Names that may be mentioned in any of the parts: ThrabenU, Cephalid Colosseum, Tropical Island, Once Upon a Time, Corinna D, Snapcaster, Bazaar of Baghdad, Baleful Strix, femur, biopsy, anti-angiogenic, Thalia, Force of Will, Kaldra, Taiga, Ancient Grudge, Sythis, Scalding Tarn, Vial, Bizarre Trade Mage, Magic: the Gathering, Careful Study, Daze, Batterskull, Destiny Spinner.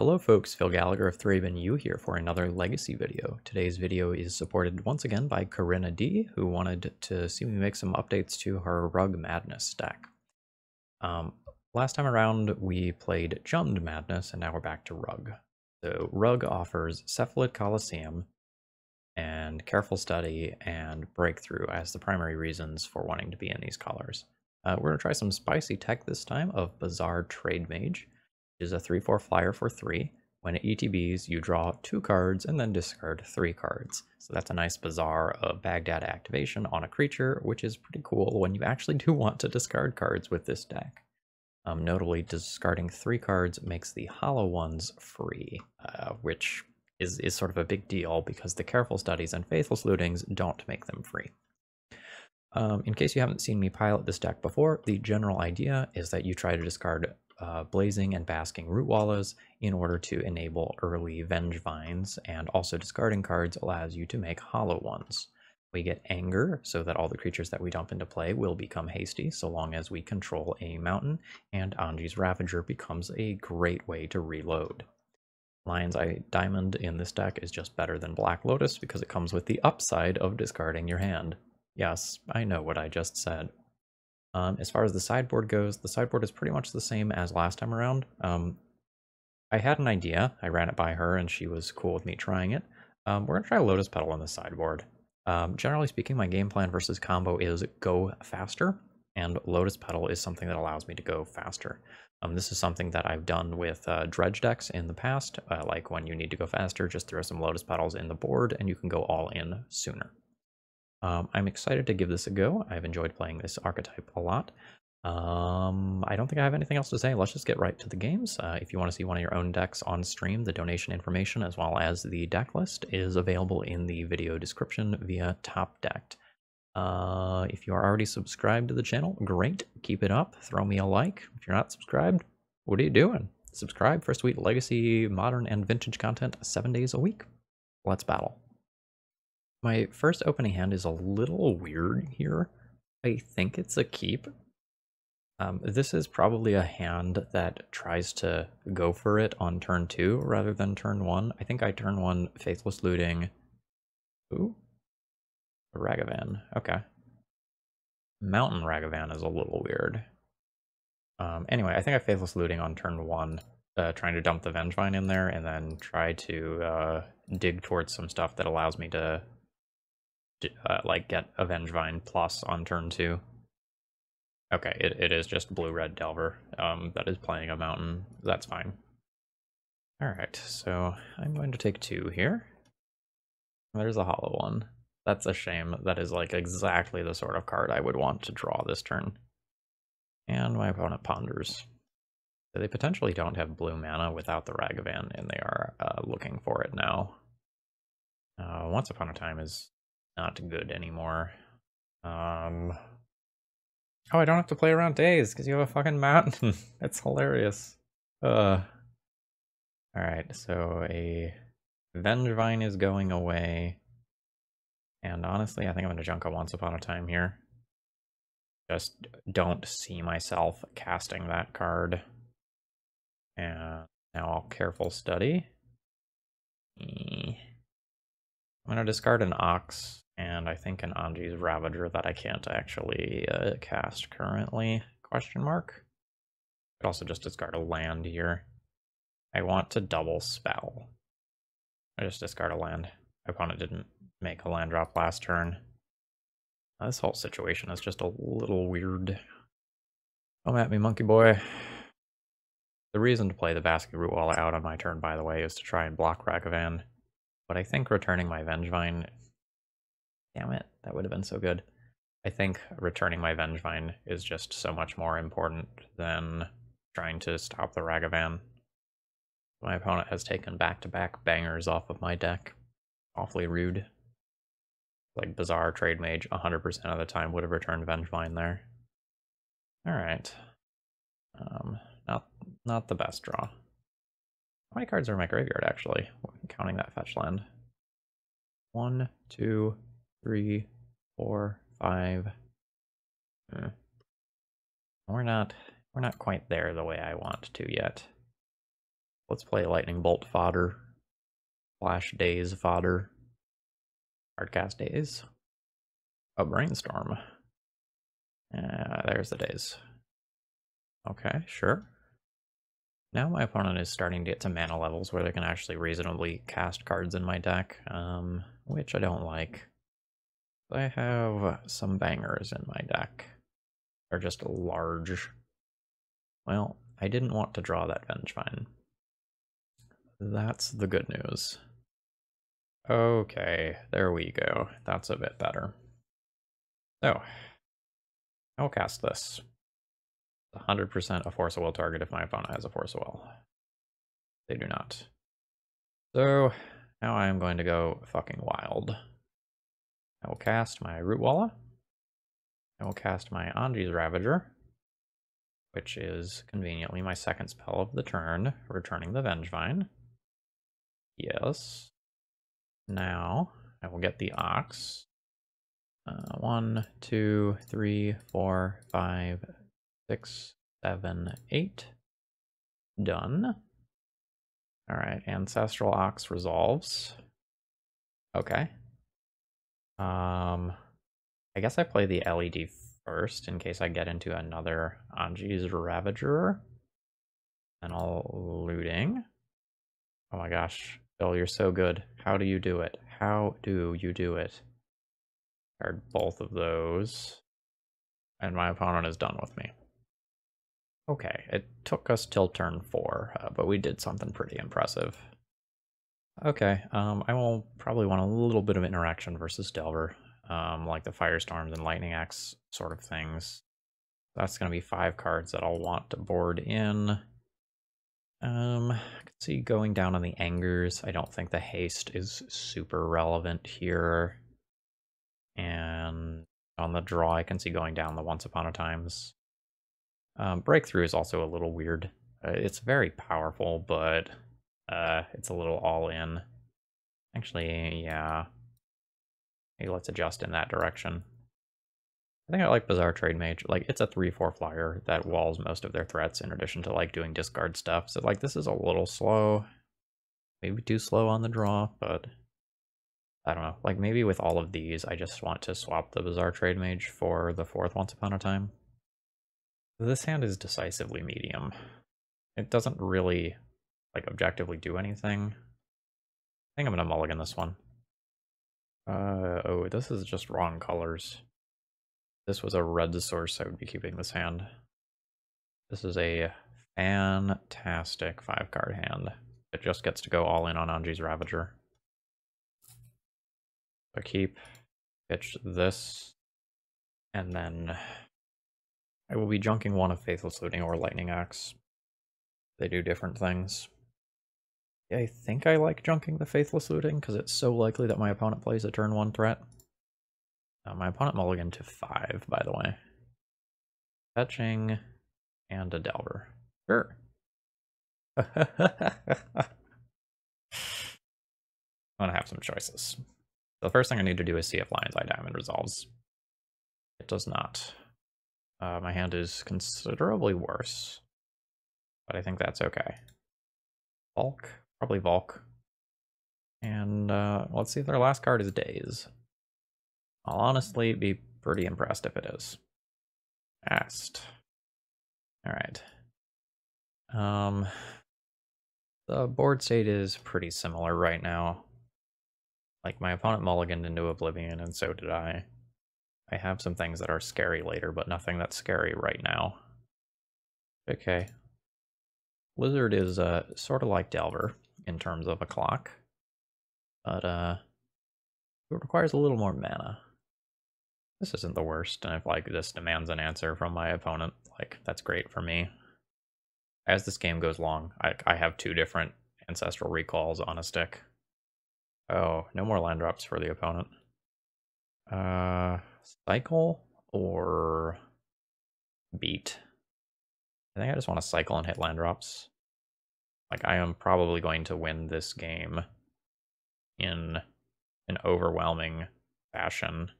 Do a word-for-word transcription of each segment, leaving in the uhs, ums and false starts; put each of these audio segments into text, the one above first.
Hello folks, Phil Gallagher of three ben U here for another Legacy video. Today's video is supported once again by Corinna D, who wanted to see me make some updates to her Rug Madness stack. Um, last time around we played Chummed Madness and now we're back to Rug. So Rug offers Cephalid Colosseum and Careful Study and Breakthrough as the primary reasons for wanting to be in these colors. Uh, we're going to try some spicy tech this time of Bizarre Trade Mage. Is a three four flyer for three. When it E T Bs, you draw two cards and then discard three cards. So that's a nice Bazaar of Baghdad activation on a creature, which is pretty cool when you actually do want to discard cards with this deck. Um, notably, discarding three cards makes the Hollow Ones free, uh, which is, is sort of a big deal because the Careful Studies and Faithless Lootings don't make them free. Um, in case you haven't seen me pilot this deck before, the general idea is that you try to discard Uh, Blazing and Basking Rootwallas in order to enable early Vengevines, and also discarding cards allows you to make Hollow Ones. We get Anger, so that all the creatures that we dump into play will become hasty so long as we control a mountain, and Anji's Ravager becomes a great way to reload. Lion's Eye Diamond in this deck is just better than Black Lotus because it comes with the upside of discarding your hand. Yes, I know what I just said. Um, as far as the sideboard goes, the sideboard is pretty much the same as last time around. Um, I had an idea, I ran it by her and she was cool with me trying it. Um, we're going to try Lotus Petal on the sideboard. Um, generally speaking, my game plan versus combo is go faster, and Lotus Petal is something that allows me to go faster. Um, this is something that I've done with uh, dredge decks in the past, uh, like when you need to go faster, just throw some Lotus Petals in the board and you can go all in sooner. Um, I'm excited to give this a go. I've enjoyed playing this archetype a lot. Um, I don't think I have anything else to say. Let's just get right to the games. Uh, if you want to see one of your own decks on stream, the donation information as well as the deck list is available in the video description via Top Decked. Uh, if you are already subscribed to the channel, great. Keep it up. Throw me a like. If you're not subscribed, what are you doing? Subscribe for sweet Legacy, Modern, and Vintage content seven days a week. Let's battle. My first opening hand is a little weird here. I think it's a keep. Um, this is probably a hand that tries to go for it on turn two rather than turn one. I think I turn one Faithless Looting. Ooh, a Ragavan. Okay. Mountain Ragavan is a little weird. Um, anyway, I think I Faithless Looting on turn one, uh, trying to dump the Vengevine in there and then try to uh, dig towards some stuff that allows me to Uh, like get a Vengevine plus on turn two. Okay, it, it is just blue-red Delver um, that is playing a mountain. That's fine. Alright, so I'm going to take two here. There's a Hollow One. That's a shame. That is like exactly the sort of card I would want to draw this turn. And my opponent ponders. So they potentially don't have blue mana without the Ragavan, and they are uh, looking for it now. Uh, Once Upon a Time is not good anymore. Um, oh, I don't have to play around Daze because you have a fucking mountain. That's hilarious. Uh, Alright, so a Vengevine is going away. And honestly, I think I'm going to junk a Once Upon a Time here. Just don't see myself casting that card. And now I'll Careful Study. I'm going to discard an Ox. And I think an Anji's Ravager that I can't actually uh, cast currently, question mark. Could also just discard a land here. I want to double spell. I just discard a land. My opponent didn't make a land drop last turn. Now, this whole situation is just a little weird. Come at me, monkey boy. The reason to play the Basking Rootwalla out on my turn, by the way, is to try and block Ragavan. But I think returning my Vengevine... Damn it, that would have been so good. I think returning my Vengevine is just so much more important than trying to stop the Ragavan. My opponent has taken back-to-back bangers off of my deck. Awfully rude. Like Bizarre Trade Mage one hundred percent of the time would have returned Vengevine there. Alright. Um, not, not the best draw. How many cards are in my graveyard, actually? Counting that fetch land. One, two... Three, four, five. Hmm. We're not we're not quite there the way I want to yet. Let's play Lightning Bolt fodder. Flash Daze fodder. Hardcast Daze. A Brainstorm. Uh, there's the Daze. Okay, sure. Now my opponent is starting to get to mana levels where they can actually reasonably cast cards in my deck, um, which I don't like. I have some bangers in my deck. They're just large. Well, I didn't want to draw that Vengevine. That's the good news. Okay, there we go. That's a bit better. So, I'll cast this. one hundred percent a Force of Will target if my opponent has a Force of Will. They do not. So, now I am going to go fucking wild. I will cast my Rootwalla. I will cast my Anji's Ravager, which is conveniently my second spell of the turn, returning the Vengevine. Yes. Now, I will get the Ox. Uh, one, two, three, four, five, six, seven, eight. Done. Alright, Ancestral Ox resolves. Okay. Um, I guess I play the L E D first in case I get into another Anji's Ravager. And all looting. Oh my gosh, Bill, you're so good. How do you do it? How do you do it? Card both of those. And my opponent is done with me. Okay, it took us till turn four, uh, but we did something pretty impressive. Okay, um, I will probably want a little bit of interaction versus Delver, um, like the Firestorms and Lightning Axe sort of things. That's going to be five cards that I'll want to board in. Um, I could see going down on the Angers. I don't think the Haste is super relevant here. And on the draw, I can see going down the Once Upon a Times. Um, Breakthrough is also a little weird. Uh, it's very powerful, but uh, it's a little all-in. Actually, yeah. Maybe let's adjust in that direction. I think I like Bizarre Trade Mage. Like, it's a three four flyer that walls most of their threats in addition to, like, doing discard stuff. So, like, this is a little slow. Maybe too slow on the draw, but I don't know. Like, maybe with all of these, I just want to swap the Bizarre Trade Mage for the fourth Once Upon a Time. This hand is decisively medium. It doesn't really, like, objectively do anything. I think I'm going to mulligan this one. Uh, oh, this is just wrong colors. This was a red source I would be keeping this hand. This is a fantastic five-card hand. It just gets to go all in on Anji's Ravager. So keep, pitch this, and then I will be junking one of Faithless Looting or Lightning Axe. They do different things. Yeah, I think I like junking the Faithless Looting because it's so likely that my opponent plays a turn one threat. Uh, my opponent mulliganed to five, by the way. Fetching and a Delver. Sure. I'm gonna have some choices. The first thing I need to do is see if Lion's Eye Diamond resolves. It does not. Uh, my hand is considerably worse, but I think that's okay. Volk? Probably Volk. And uh, let's see if their last card is Daze. I'll honestly be pretty impressed if it is. Fast. Alright. Um, the board state is pretty similar right now. Like, my opponent mulliganed into Oblivion, and so did I. I have some things that are scary later, but nothing that's scary right now. Okay. Blizzard is uh, sort of like Delver in terms of a clock, but uh, it requires a little more mana. This isn't the worst, and if like this demands an answer from my opponent, like that's great for me. As this game goes long, I, I have two different Ancestral Recalls on a stick. Oh, no more land drops for the opponent. Uh, cycle or beat? I think I just want to cycle and hit land drops. Like, I am probably going to win this game in an overwhelming fashion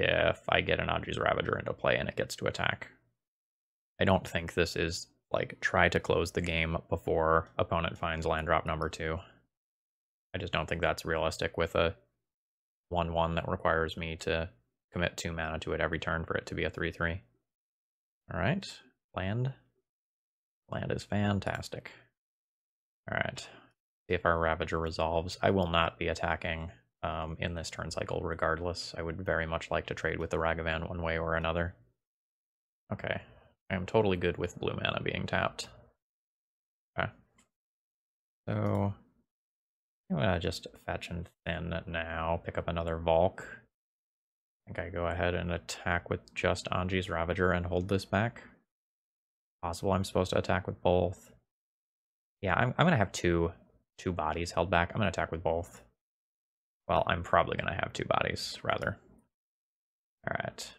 if I get an Anji's Ravager into play and it gets to attack. I don't think this is like, try to close the game before opponent finds land drop number two. I just don't think that's realistic with a one one that requires me to commit two mana to it every turn for it to be a three three. Alright, land. Land is fantastic. Alright, see if our Ravager resolves. I will not be attacking um, in this turn cycle regardless. I would very much like to trade with the Ragavan one way or another. Okay, I am totally good with blue mana being tapped. Okay. So, I'm gonna just fetch and thin now, pick up another Volk. I think I go ahead and attack with just Anji's Ravager and hold this back. Possible I'm supposed to attack with both. Yeah, I'm, I'm gonna have two, two bodies held back. I'm gonna attack with both. Well, I'm probably gonna have two bodies, rather. Alright.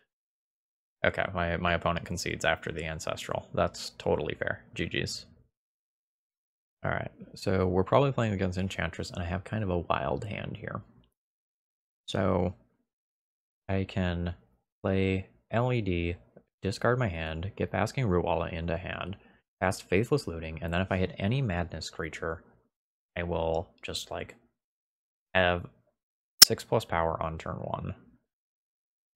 Okay, my, my opponent concedes after the Ancestral. That's totally fair. G G's. Alright, so we're probably playing against Enchantress, and I have kind of a wild hand here. So, I can play L E D, discard my hand, get Basking Rootwalla into hand, cast Faithless Looting, and then if I hit any Madness creature, I will just, like, have six plus power on turn one.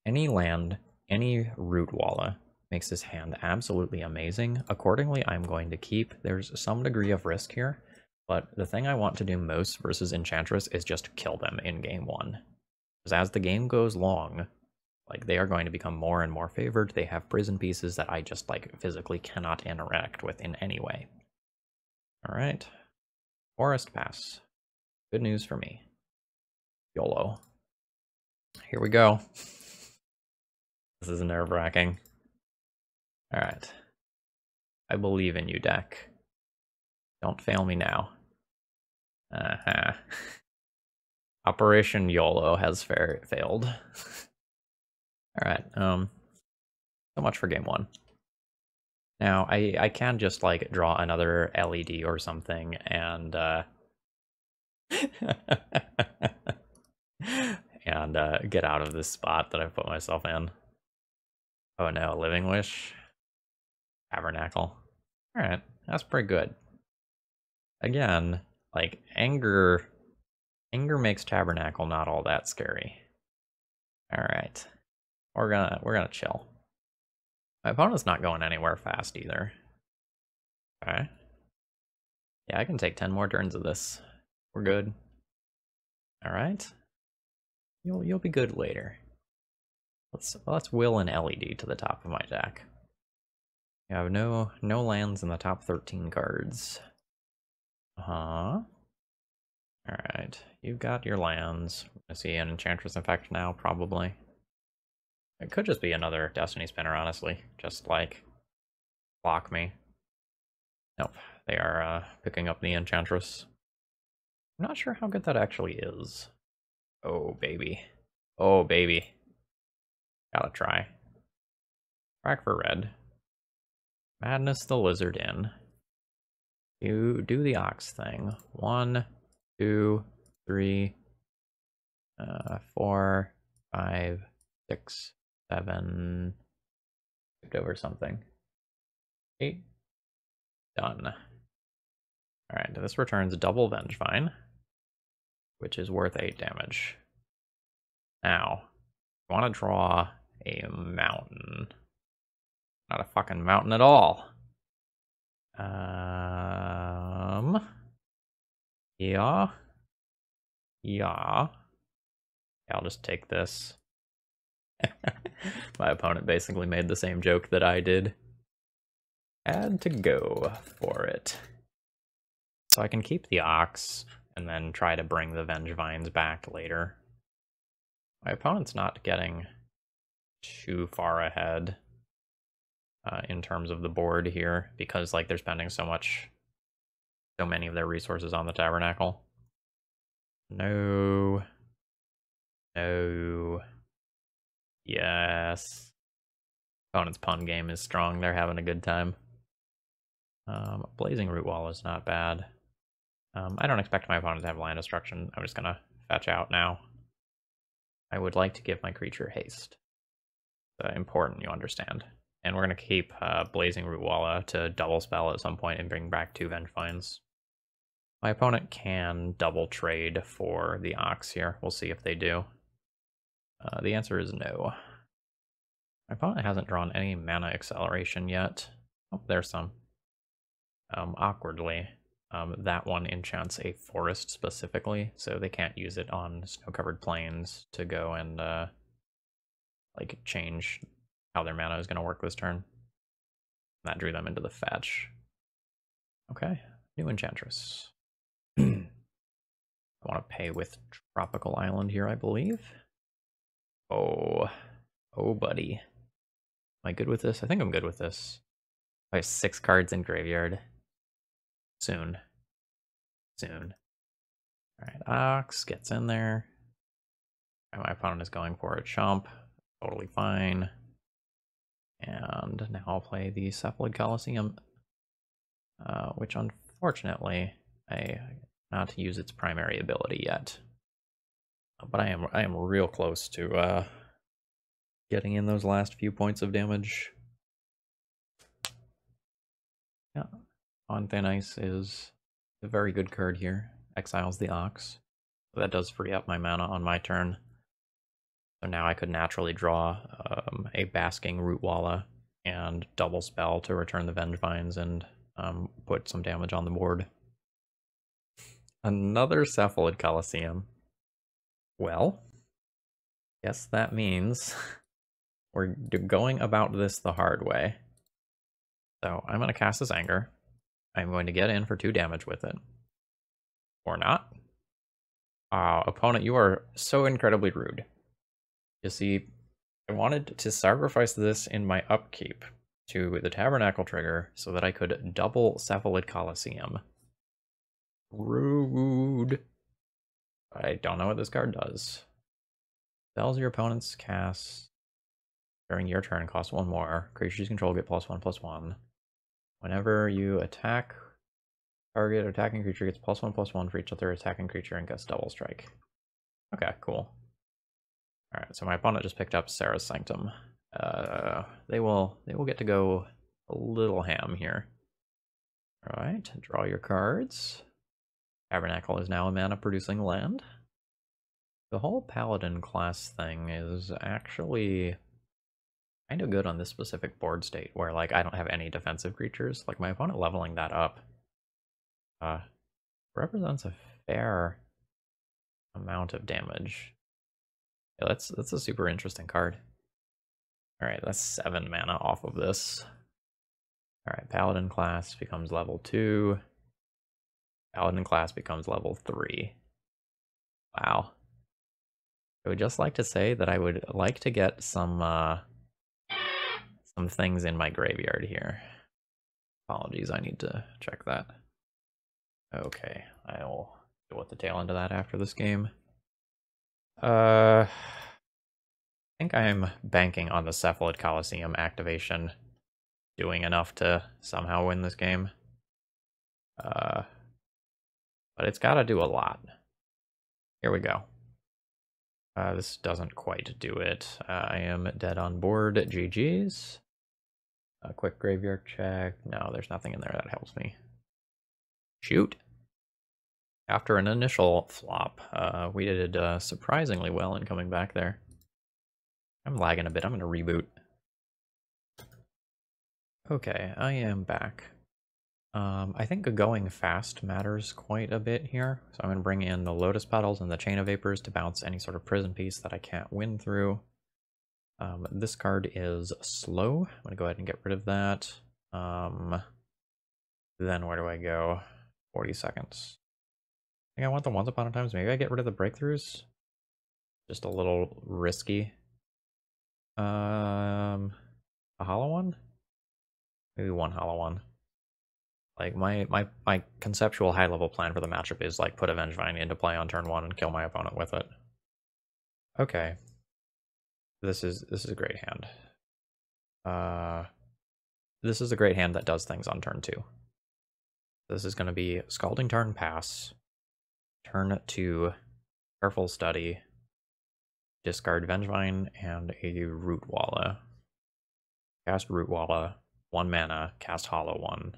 Any land... Any Rootwalla makes this hand absolutely amazing. Accordingly, I'm going to keep. There's some degree of risk here, but the thing I want to do most versus Enchantress is just kill them in game one. Because as the game goes long, like, they are going to become more and more favored. They have prison pieces that I just, like, physically cannot interact with in any way. All right. Forest Pass. Good news for me. YOLO. Here we go. This is nerve-wracking. Alright. I believe in you, deck. Don't fail me now. Uh-huh. Operation YOLO has fa failed. Alright, um, so much for game one. Now, I, I can just, like, draw another L E D or something, and, uh... and, uh, get out of this spot that I've put myself in. Oh no, Living Wish, Tabernacle. Alright, that's pretty good. Again, like, Anger, Anger makes Tabernacle not all that scary. Alright, we're gonna, we're gonna chill. My opponent's not going anywhere fast either. Okay. Yeah, I can take ten more turns of this. We're good. Alright. You'll, you'll be good later. Let's, let's will an L E D to the top of my deck. I have no no lands in the top thirteen cards. Uh-huh. Alright, you've got your lands. I'm gonna see an Enchantress effect now, probably. It could just be another Destiny Spinner, honestly. Just, like, block me. Nope, they are uh, picking up the Enchantress. I'm not sure how good that actually is. Oh, baby. Oh, baby. Gotta try. Crack for red. Madness the lizard in. You do the ox thing. One, two, three, uh, four, five, six, seven. Skipped over something. Eight. Done. Alright, this returns double Vengevine, which is worth eight damage. Now, I want to draw a mountain. Not a fucking mountain at all. Um. Yeah. Yeah. I'll just take this. My opponent basically made the same joke that I did. Had to go for it. So I can keep the ox and then try to bring the Vengevines back later. My opponent's not getting too far ahead uh, in terms of the board here, because, like, they're spending so much, so many of their resources on the Tabernacle. No. No. Yes. Opponent's pun game is strong. They're having a good time. Um, Blazing Rootwalla is not bad. Um, I don't expect my opponent to have land destruction. I'm just gonna fetch out now. I would like to give my creature haste. It's important, you understand. And we're going to keep uh, Blazing Rootwalla to double spell at some point and bring back two Vengevines. My opponent can double trade for the Ox here. We'll see if they do. Uh, the answer is no. My opponent hasn't drawn any mana acceleration yet. Oh, there's some. Um, awkwardly, um, that one enchants a forest specifically, so they can't use it on snow-covered plains to go and uh, like change how their mana is going to work this turn. That drew them into the fetch. Okay, new Enchantress. I want to pay with Tropical Island here, I believe. Oh, oh, buddy. Am I good with this? I think I'm good with this. I have six cards in graveyard. Soon. Soon. Alright, Ox gets in there. And my opponent is going for a chomp. Totally fine. And now I'll play the Cephalid Colosseum, uh, which unfortunately I cannot use its primary ability yet. But I am I am real close to uh, getting in those last few points of damage. Yeah, On Thin Ice is a very good card here. Exiles the Ox. So that does free up my mana on my turn. So now I could naturally draw um, a Basking Rootwalla and double spell to return the Vengevines and um, put some damage on the board. Another Cephalid Colosseum. Well, guess that means we're going about this the hard way. So I'm going to cast this Anger. I'm going to get in for two damage with it. Or not. Uh, opponent, you are so incredibly rude. You see, I wanted to sacrifice this in my upkeep to the Tabernacle trigger so that I could double Cephalid Colosseum. Rude. I don't know what this card does. Spells your opponent's cast during your turn cost one more. Creatures you control get plus one plus one. Whenever you attack, target attacking creature gets plus one plus one for each other attacking creature and gets double strike. Okay, cool. Alright, so my opponent just picked up Sarah's Sanctum. Uh, they will they will get to go a little ham here. Alright, draw your cards. Tabernacle is now a mana-producing land. The whole Paladin class thing is actually kind of good on this specific board state where, like, I don't have any defensive creatures. Like, my opponent leveling that up uh, represents a fair amount of damage. Yeah, that's that's a super interesting card. All right, that's seven mana off of this. All right, Paladin class becomes level two. Paladin class becomes level three. Wow. I would just like to say that I would like to get some uh, some things in my graveyard here. Apologies, I need to check that. Okay, I'll deal with the tail end of that after this game. Uh, I think I'm banking on the Cephalid Colosseum activation doing enough to somehow win this game. Uh, but it's gotta do a lot. Here we go. Uh, this doesn't quite do it. Uh, I am dead on board. G G's. A quick graveyard check. No, there's nothing in there that helps me. Shoot. After an initial flop, uh, we did uh, surprisingly well in coming back there. I'm lagging a bit. I'm going to reboot. Okay, I am back. Um, I think going fast matters quite a bit here, so I'm going to bring in the Lotus Petals and the Chain of Vapors to bounce any sort of prison piece that I can't win through. Um, this card is slow. I'm going to go ahead and get rid of that. Um, then where do I go? forty seconds. I think I want the Once Upon a Times. Maybe I get rid of the Breakthroughs? Just a little risky. Um, a Hollow One? Maybe one Hollow One. Like, my, my, my conceptual high-level plan for the matchup is, like, put a Vengevine into play on turn one and kill my opponent with it. Okay. This is, this is a great hand. Uh, this is a great hand that does things on turn two. This is going to be Scalding Tarn Pass, turn two, Careful Study, discard Vengevine, and a Rootwalla. cast Rootwalla, one mana, cast Hollow One,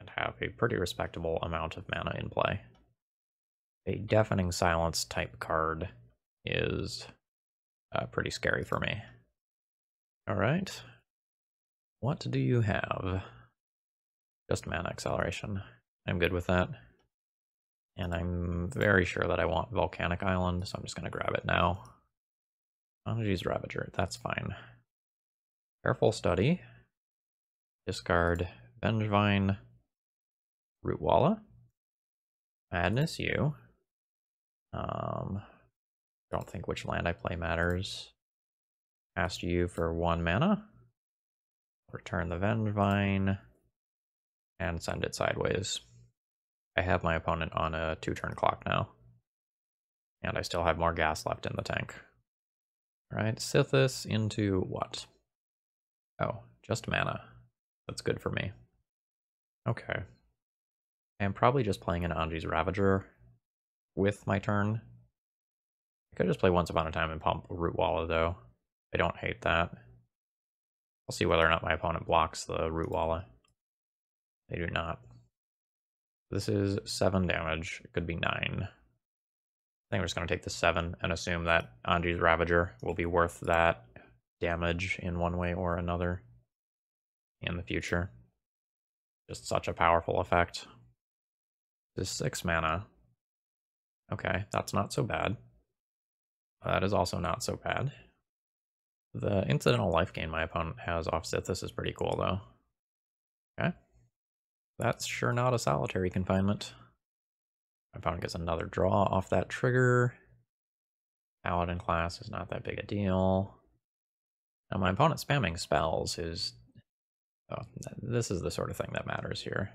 and have a pretty respectable amount of mana in play. A Deafening Silence type card is uh, pretty scary for me. Alright. What do you have? Just mana acceleration. I'm good with that. And I'm very sure that I want Volcanic Island, so I'm just going to grab it now. Anji's Ravager, that's fine. Careful Study. Discard Vengevine, Rootwalla, Madness U. Um, don't think which land I play matters. Cast U for one mana. Return the Vengevine, and send it sideways. I have my opponent on a two-turn clock now, and I still have more gas left in the tank. All right, Sythis into what? Oh, just mana. That's good for me. Okay. I'm probably just playing an Anji's Ravager with my turn. I could just play Once Upon a Time and pump Rootwalla, though. I don't hate that. I'll see whether or not my opponent blocks the Rootwalla. They do not. This is seven damage. It could be nine. I think we're just going to take the seven and assume that Anji's Ravager will be worth that damage in one way or another in the future. Just such a powerful effect. This is six mana. Okay, that's not so bad. That is also not so bad. The incidental life gain my opponent has off Sythis is pretty cool, though. Okay. That's sure not a solitary confinement. My opponent gets another draw off that trigger. Paladin class is not that big a deal. Now my opponent spamming spells is... Oh, this is the sort of thing that matters here.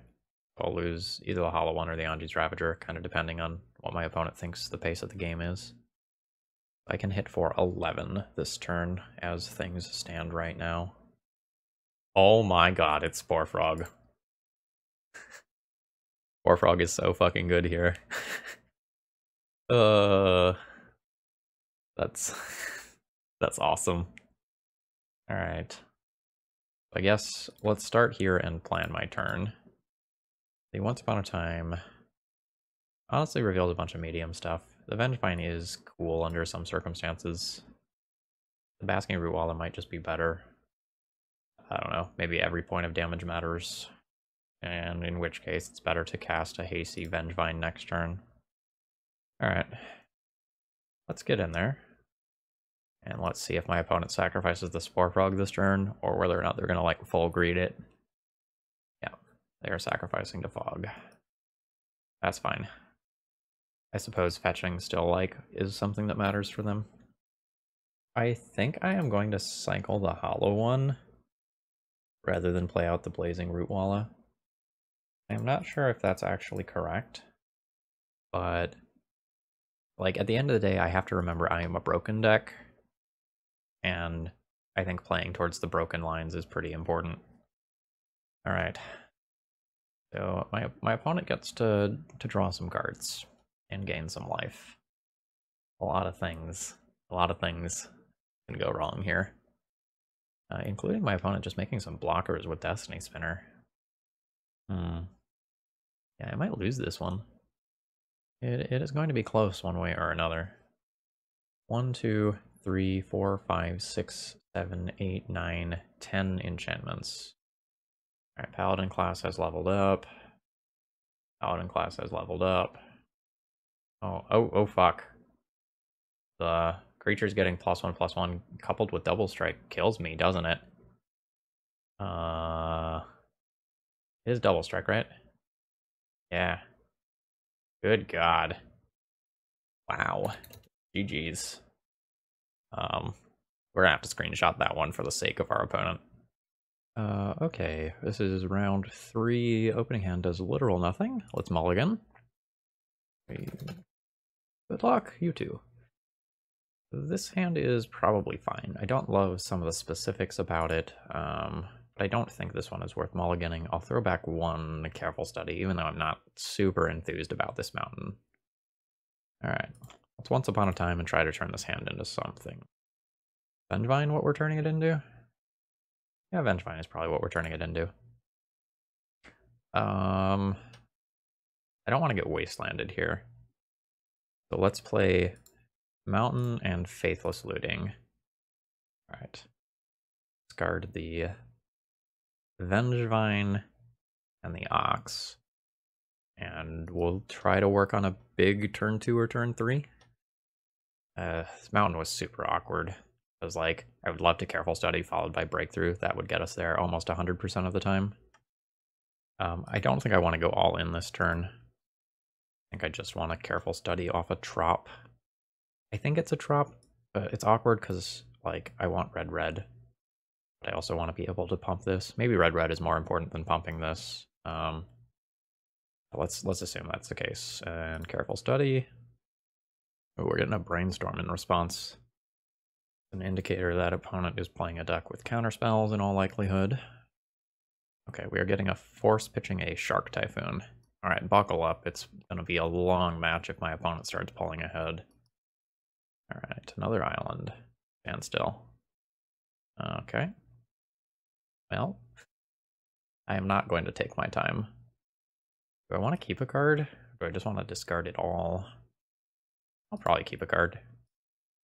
I'll lose either the Hollow One or the Anji's Ravager, kind of depending on what my opponent thinks the pace of the game is. I can hit for eleven this turn, as things stand right now. Oh my god, it's Sporefrog. Sporefrog is so fucking good here. uh, that's that's awesome. All right, I guess let's start here and plan my turn. The Once Upon a Time honestly reveals a bunch of medium stuff. The Vengevine is cool under some circumstances. The Basking Rootwalla might just be better. I don't know. Maybe every point of damage matters. And in which case, it's better to cast a hasty Vengevine next turn. Alright. Let's get in there. And let's see if my opponent sacrifices the Sporefrog this turn, or whether or not they're going to, like, full greed it. Yeah, they are sacrificing the Fog. That's fine. I suppose fetching still, like, is something that matters for them. I think I am going to cycle the Hollow One, rather than play out the Blazing Rootwalla. I'm not sure if that's actually correct, but like at the end of the day, I have to remember I am a broken deck, and I think playing towards the broken lines is pretty important. All right, so my my opponent gets to to draw some cards and gain some life. A lot of things, a lot of things can go wrong here, uh, including my opponent just making some blockers with Destiny Spinner. Hmm. Yeah, I might lose this one. It, it is going to be close one way or another. One, two, three, four, five, six, seven, eight, nine, ten enchantments. Alright, Paladin class has leveled up. Paladin class has leveled up. Oh, oh, oh fuck. The creature's getting plus one, plus one, coupled with double strike kills me, doesn't it? Uh... It is double strike, right? Yeah. Good god. Wow. G G's. Um, we're gonna have to screenshot that one for the sake of our opponent. Uh, okay. This is round three. Opening hand does literal nothing. Let's mulligan. Good luck, you two. This hand is probably fine. I don't love some of the specifics about it. Um... But I don't think this one is worth mulliganing. I'll throw back one Careful Study, even though I'm not super enthused about this mountain. Alright, let's Once Upon a Time and try to turn this hand into something. Vengevine, what we're turning it into? Yeah, Vengevine is probably what we're turning it into. Um, I don't want to get wastelanded here. So let's play Mountain and Faithless Looting. All right. Discard the Vengevine and the Ox. And we'll try to work on a big turn two or turn three. Uh, this Mountain was super awkward. I was like, I would love to Careful Study followed by Breakthrough. That would get us there almost one hundred percent of the time. Um, I don't think I want to go all in this turn. I think I just want a Careful Study off a Trop. I think it's a Trop. Uh, it's awkward because, like, I want red red. But I also want to be able to pump this. Maybe red red is more important than pumping this. Um, let's, let's assume that's the case. And Careful Study. Oh, we're getting a Brainstorm in response. An indicator that opponent is playing a deck with counterspells in all likelihood. Okay, we are getting a Force pitching a Shark Typhoon. All right, buckle up. It's going to be a long match if my opponent starts pulling ahead. All right, another island. Stand still. Okay. Well, I am not going to take my time. Do I want to keep a card? Or do I just want to discard it all? I'll probably keep a card.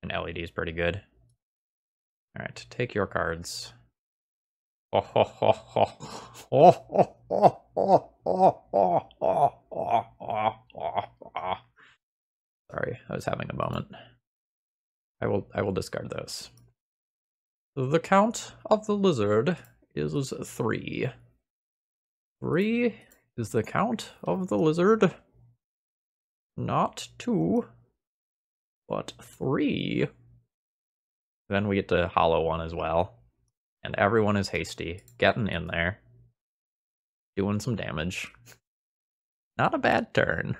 An L E D is pretty good. All right, take your cards. Oh, ho, ho, ho. Oh, ho, ho, ho, ho, ho, ho, ho, ho, ho, ho. Sorry, I was having a moment. I will I will discard those. The count of the lizard is three. Three is the count of the lizard. Not two, but three. Then we get to Hollow One as well. And everyone is hasty, getting in there, doing some damage. Not a bad turn.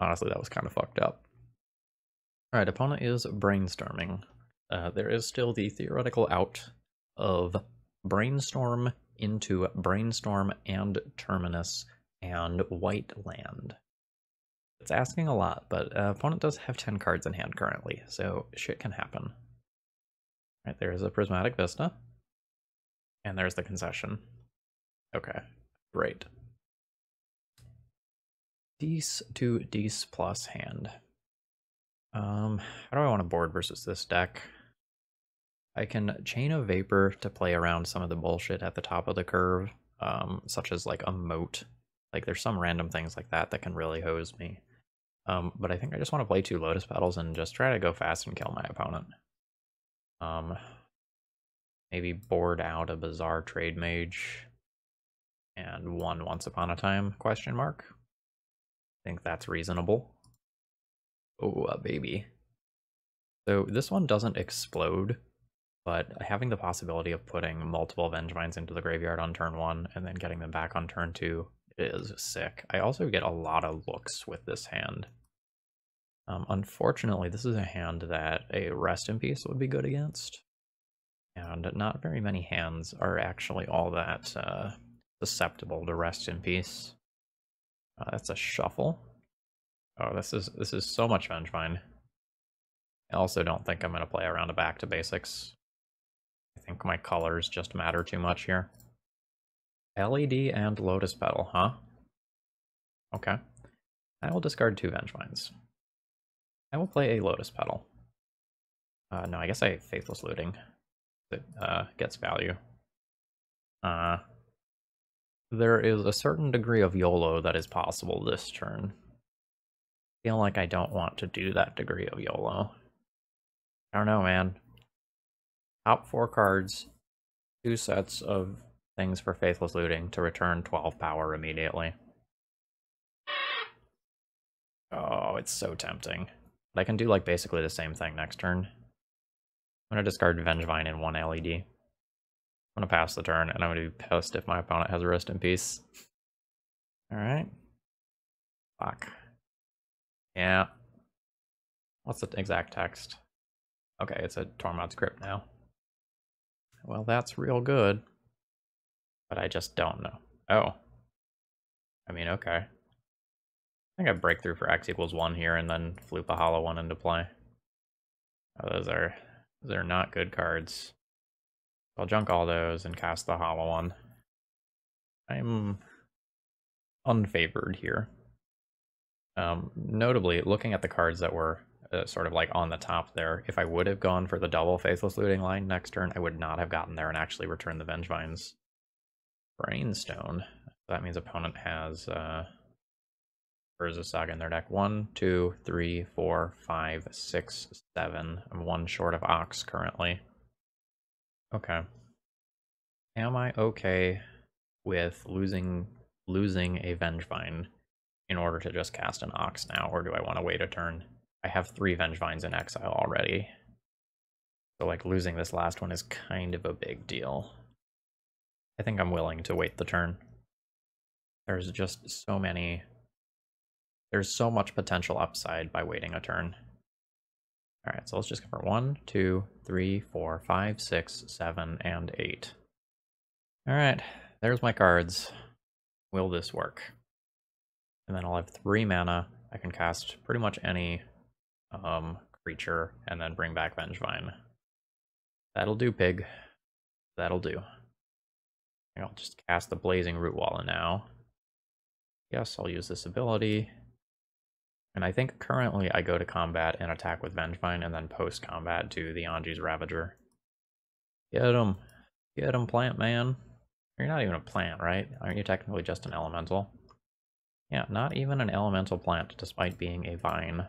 Honestly, that was kind of fucked up. All right, opponent is brainstorming. Uh, there is still the theoretical out of Brainstorm into Brainstorm and Terminus and White Land. It's asking a lot, but uh, opponent does have ten cards in hand currently, so shit can happen. Right, there's a Prismatic Vista, and there's the Concession. Okay, great. Dece to Dece plus hand. Um, how do I want to board versus this deck? I can Chain a Vapor to play around some of the bullshit at the top of the curve, um, such as like a Moat. Like there's some random things like that that can really hose me. Um, but I think I just want to play two Lotus Petals and just try to go fast and kill my opponent. Um, maybe board out a Bizarre Trade Mage and one Once Upon a Time, question mark. I think that's reasonable. Oh, uh, baby. So this one doesn't explode, but having the possibility of putting multiple Vengevines into the graveyard on turn one and then getting them back on turn two is sick. I also get a lot of looks with this hand. Um, unfortunately, this is a hand that a Rest in Peace would be good against, and not very many hands are actually all that uh, susceptible to Rest in Peace. Uh, that's a shuffle. Oh, this is this is so much Vengevine. I also don't think I'm going to play around a back to basics. I think my colors just matter too much here. L E D and Lotus Petal, huh? Okay. I will discard two Vengevines. I will play a Lotus Petal. Uh, no, I guess I Faithless Looting. It uh, gets value. Uh, there is a certain degree of YOLO that is possible this turn. I feel like I don't want to do that degree of YOLO. I don't know, man. Top four cards, two sets of things for Faithless Looting to return twelve power immediately. Oh, it's so tempting. I can do like basically the same thing next turn. I'm going to discard Vengevine and one L E D. I'm going to pass the turn, and I'm going to be pissed if my opponent has a Rest in Peace. Alright. Fuck. Yeah. What's the exact text? Okay, it's a Tormod's Crypt now. Well, that's real good. But I just don't know. Oh. I mean, okay. I think I Breakthrough for X equals one here, and then floop a Hollow One into play. Oh, those are those are not good cards. I'll junk all those and cast the Hollow One. I'm unfavored here. Um, notably, looking at the cards that were uh, sort of like on the top there, if I would have gone for the double Faithless Looting line next turn, I would not have gotten there and actually returned the Vengevines. Brainstorm. That means opponent has uh, Urza's Saga in their deck. One, two, three, four, five, six, seven. I'm one short of Ox currently. Okay. Am I okay with losing losing a Vengevine in order to just cast an Ox now, or do I want to wait a turn? I have three Vengevines in exile already. So like losing this last one is kind of a big deal. I think I'm willing to wait the turn. There's just so many... There's so much potential upside by waiting a turn. Alright, so let's just cover one, two, three, four, five, six, seven, and eight. Alright, there's my cards. Will this work? And then I'll have three mana. I can cast pretty much any um, creature and then bring back Vengevine. That'll do, pig. That'll do. And I'll just cast the Blazing Rootwalla now. Yes, I'll use this ability. And I think currently I go to combat and attack with Vengevine and then post-combat do the Anji's Ravager. Get him. Get him, plant man. You're not even a plant, right? Aren't you technically just an elemental? Yeah, not even an elemental plant, despite being a vine.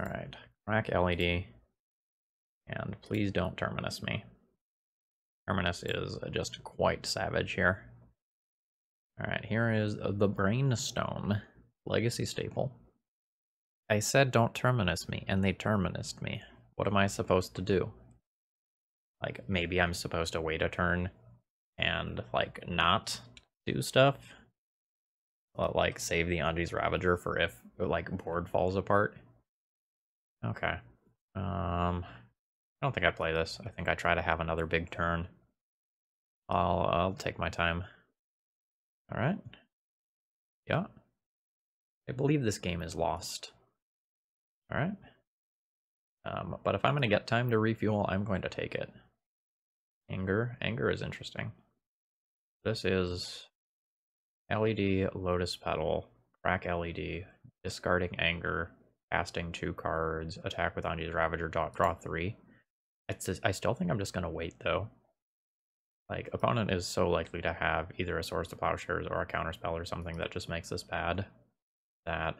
Alright, crack L E D. And please don't Terminus me. Terminus is just quite savage here. Alright, here is the Brainstone, legacy staple. I said don't Terminus me, and they Terminused me. What am I supposed to do? Like, maybe I'm supposed to wait a turn and, like, not do stuff? Like, save the Anji's Ravager for if, like, board falls apart. Okay. Um, I don't think I play this. I think I try to have another big turn. I'll, I'll take my time. Alright. Yeah. I believe this game is lost. Alright. Um, but if I'm going to get time to refuel, I'm going to take it. Anger. Anger is interesting. This is... L E D, Lotus Petal, crack L E D, discarding Anger, casting two cards, attack with Anji's Ravager, draw, draw three. It's just, I still think I'm just going to wait, though. Like, opponent is so likely to have either a Swords to Plowshares or a Counterspell or something that just makes this bad that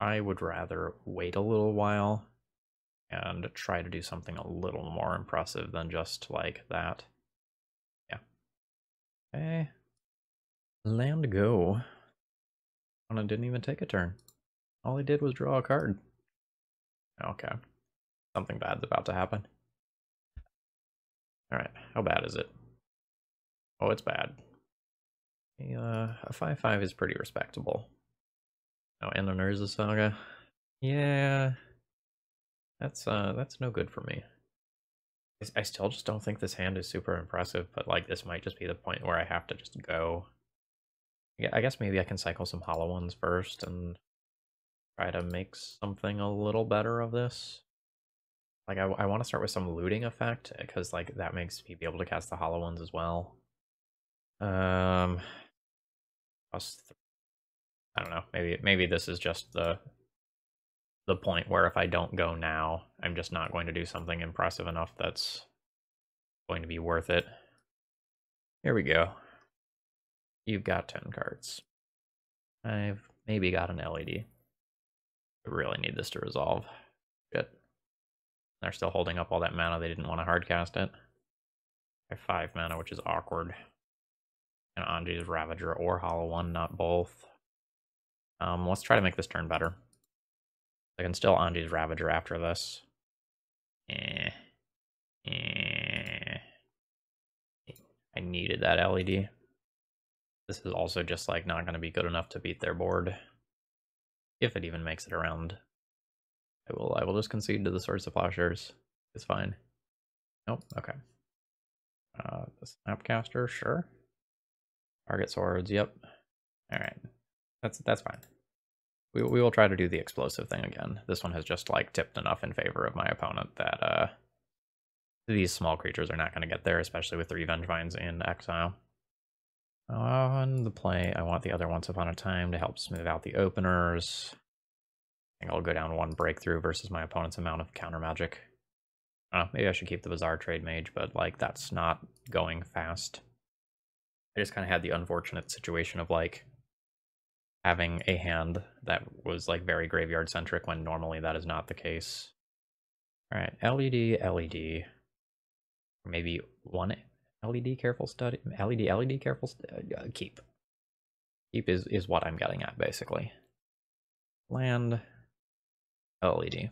I would rather wait a little while and try to do something a little more impressive than just, like, that. Yeah. Okay. Land go. Opponent didn't even take a turn. All he did was draw a card. Okay. Something bad's about to happen. Alright, how bad is it? Oh, it's bad. Uh, a five five is pretty respectable. Oh, and an Urza's Saga? Yeah. That's, uh, that's no good for me. I still just don't think this hand is super impressive, but, like, this might just be the point where I have to just go. I guess maybe I can cycle some Hollow Ones first and try to make something a little better of this. Like, I, I want to start with some looting effect, because, like, that makes me be able to cast the Hollow Ones as well. Um, plus three. I don't know, maybe maybe this is just the, the point where if I don't go now, I'm just not going to do something impressive enough that's going to be worth it. Here we go. You've got ten cards. I've maybe got an L E D. I really need this to resolve. Shit. They're still holding up all that mana. They didn't want to hardcast it. I have five mana, which is awkward. And Anji's Ravager or Hollow One, not both. Um, let's try to make this turn better. I can still Anji's Ravager after this. Eh. Eh. I needed that L E D. This is also just like not going to be good enough to beat their board, if it even makes it around. I will. I will just concede to the Swords to Plowshares. It's fine. Nope. Okay. Uh, the Snapcaster, sure. Target swords. Yep. All right. That's that's fine. We we will try to do the explosive thing again. This one has just like tipped enough in favor of my opponent that uh, these small creatures are not going to get there, especially with three Vengevines in exile. On the play, I want the other Once Upon a Time to help smooth out the openers. I think I'll go down one Breakthrough versus my opponent's amount of counter magic. Uh, maybe I should keep the Bizarre Trade Mage, but like that's not going fast. I just kind of had the unfortunate situation of like having a hand that was like very graveyard centric when normally that is not the case. All right, L E D, L E D, maybe one L E D Careful Study, L E D, L E D Careful Study, uh, keep. Keep is is what I'm getting at basically. Land, L E D.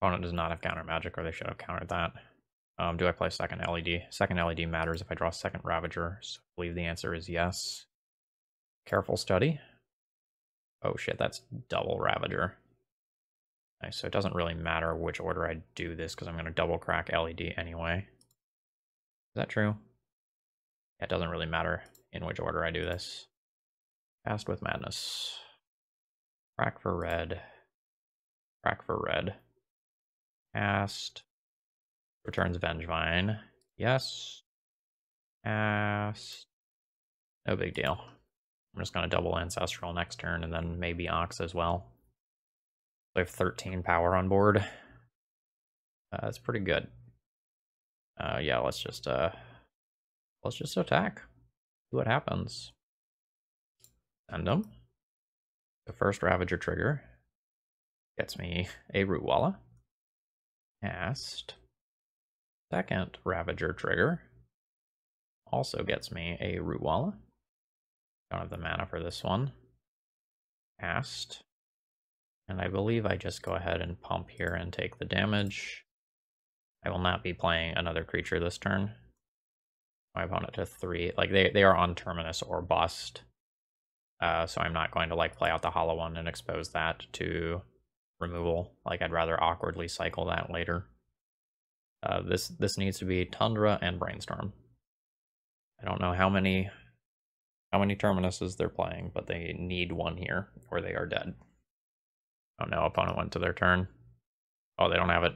Opponent does not have counter magic, or they should have countered that. Um, do I play second L E D? Second L E D matters if I draw second Ravager, so I believe the answer is yes. Careful Study. Oh shit, that's double Ravager. Nice, so it doesn't really matter which order I do this because I'm going to double crack L E D anyway. Is that true? Yeah, it doesn't really matter in which order I do this. Cast with Madness. Crack for red. Crack for red. Cast. Returns Vengevine. Yes. Cast. No big deal. I'm just going to double Ancestral next turn, and then maybe Ox as well. So I have thirteen power on board. Uh, that's pretty good. Uh, yeah, let's just uh, let's just attack. See what happens. Send them. The first Ravager trigger gets me a Rootwalla. Cast. Second Ravager trigger also gets me a Rootwalla. Don't have the mana for this one. Cast. And I believe I just go ahead and pump here and take the damage. I will not be playing another creature this turn. My opponent to three. Like, they, they are on Terminus or Bust. Uh, so I'm not going to, like, play out the Hollow One and expose that to removal. Like, I'd rather awkwardly cycle that later. Uh, this, this needs to be Tundra and Brainstorm. I don't know how many... how many Terminuses they're playing, but they need one here, or they are dead. Oh no, opponent went to their turn. Oh, they don't have it.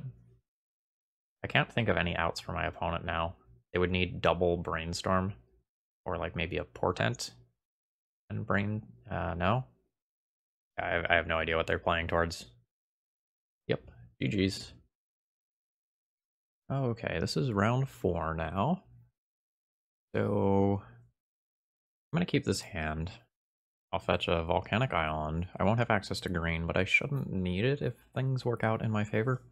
I can't think of any outs for my opponent now. They would need double Brainstorm, or like maybe a Portent and Brain... Uh, no? I, I have no idea what they're playing towards. Yep, G G's. Okay, this is round four now. So... I'm going to keep this hand. I'll fetch a Volcanic Island. I won't have access to green, but I shouldn't need it if things work out in my favor.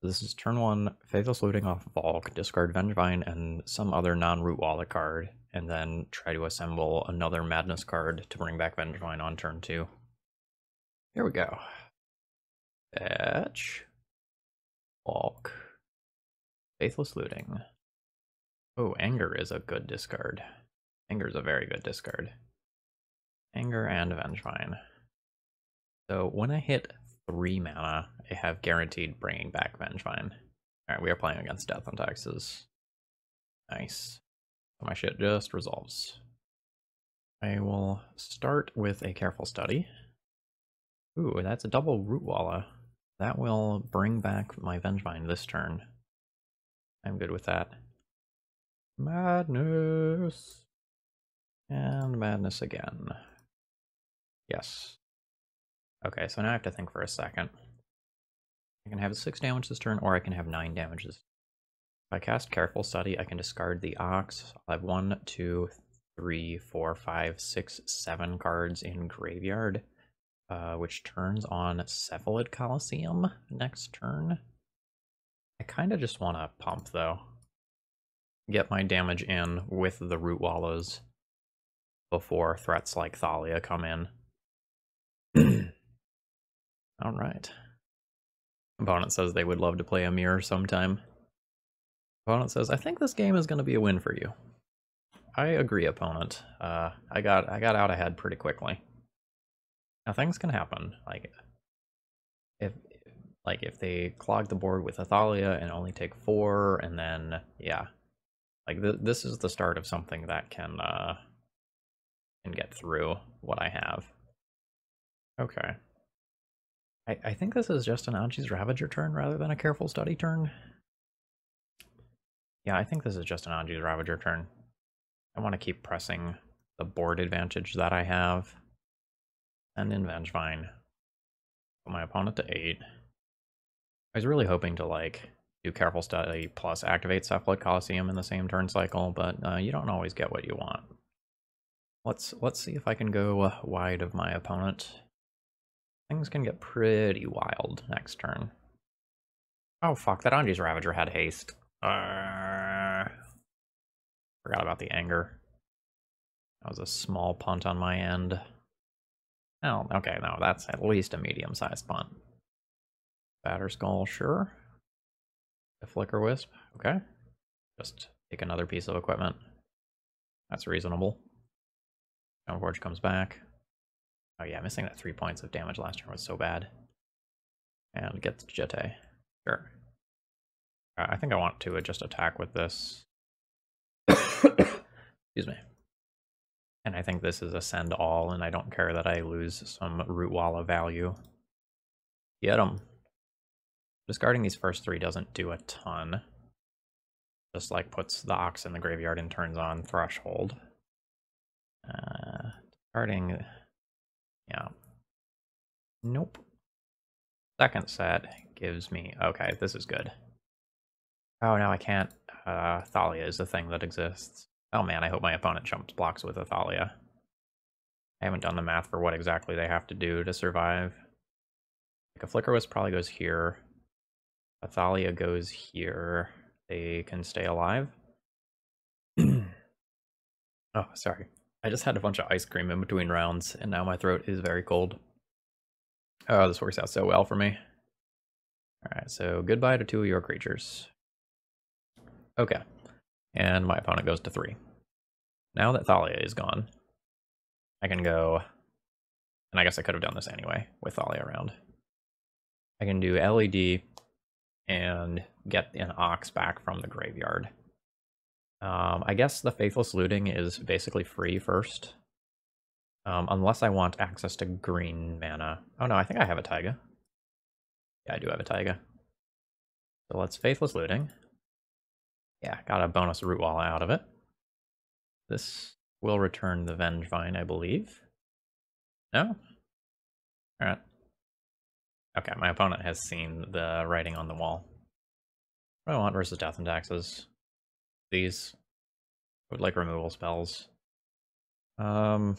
This is turn one, Faithless Looting off Volk, discard Vengevine and some other non-Rootwalla card, and then try to assemble another Madness card to bring back Vengevine on turn two. Here we go. Fetch. Volk. Faithless Looting. Oh, Anger is a good discard. Anger's a very good discard. Anger and Vengevine. So when I hit three mana, I have guaranteed bringing back Vengevine. Alright, we are playing against Death and Taxes. Nice. My shit just resolves. I will start with a Careful Study. Ooh, that's a double Rootwalla. That will bring back my Vengevine this turn. I'm good with that. Madness! And Madness again. Yes. Okay, so now I have to think for a second. I can have six damage this turn, or I can have nine damage this turn. If I cast Careful Study, I can discard the Ox. I'll have one, two, three, four, five, six, seven cards in graveyard, uh, which turns on Cephalid Colosseum next turn. I kind of just want to pump, though. Get my damage in with the Rootwallas before threats like Thalia come in. Alright. Opponent says they would love to play a mirror sometime. Opponent says, I think this game is going to be a win for you. I agree, opponent. Uh, I got I got out ahead pretty quickly. Now things can happen. Like if like if they clog the board with a Thalia and only take four, and then yeah. Like th this is the start of something that can uh and get through what I have. Okay. I, I think this is just an Anji's Ravager turn rather than a Careful Study turn. Yeah, I think this is just an Anji's Ravager turn. I want to keep pressing the board advantage that I have. And in Vengevine. Put my opponent to eight. I was really hoping to, like, do Careful Study plus activate Cephalid Colosseum in the same turn cycle, but uh, you don't always get what you want. Let's, let's see if I can go uh, wide of my opponent. Things can get pretty wild next turn. Oh fuck, that Anji's Ravager had haste. Uh, forgot about the anger. That was a small punt on my end. Oh, okay, no, that's at least a medium-sized punt. Batterskull, sure. The Flicker Wisp, okay. Just take another piece of equipment. That's reasonable. Stoneforge comes back. Oh yeah, missing that three points of damage last turn was so bad. And gets Jete. Sure. Uh, I think I want to just attack with this. Excuse me. And I think this is a send all, and I don't care that I lose some Rootwalla value. Get 'em. Discarding these first three doesn't do a ton. Just like puts the ox in the graveyard and turns on threshold. Uh, discarding. Yeah. Nope. Second set gives me... Okay, this is good. Oh, now I can't... Uh, Thalia is the thing that exists. Oh man, I hope my opponent jumps blocks with a Thalia. I haven't done the math for what exactly they have to do to survive. Like a Flicker Wisp probably goes here. A Thalia goes here. They can stay alive. Oh, sorry. I just had a bunch of ice cream in between rounds, and now my throat is very cold. Oh, this works out so well for me. Alright, so goodbye to two of your creatures. Okay. And my opponent goes to three. Now that Thalia is gone, I can go... And I guess I could have done this anyway, with Thalia around. I can do L E D and get an ox back from the graveyard. Um, I guess the Faithless Looting is basically free first. Um, unless I want access to green mana. Oh no, I think I have a Taiga. Yeah, I do have a Taiga. So let's Faithless Looting. Yeah, got a bonus Rootwalla out of it. This will return the Vengevine, I believe. No? Alright. Okay, my opponent has seen the writing on the wall. What do I want versus Death and Taxes? These would like removal spells. Um,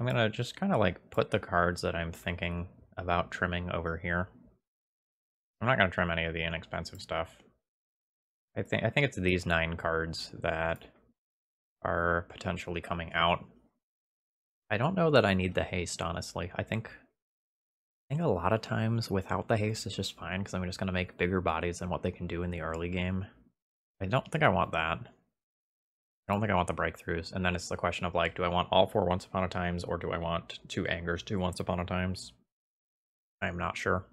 I'm gonna just kind of like put the cards that I'm thinking about trimming over here. I'm not gonna trim any of the inexpensive stuff. I think I think it's these nine cards that are potentially coming out. I don't know that I need the haste, honestly. I think I think a lot of times without the haste is just fine because I'm just gonna make bigger bodies than what they can do in the early game. I don't think I want that. I don't think I want the breakthroughs. And then it's the question of, like, do I want all four Once Upon a Times, or do I want two Angers, two Once Upon a Times? I'm not sure.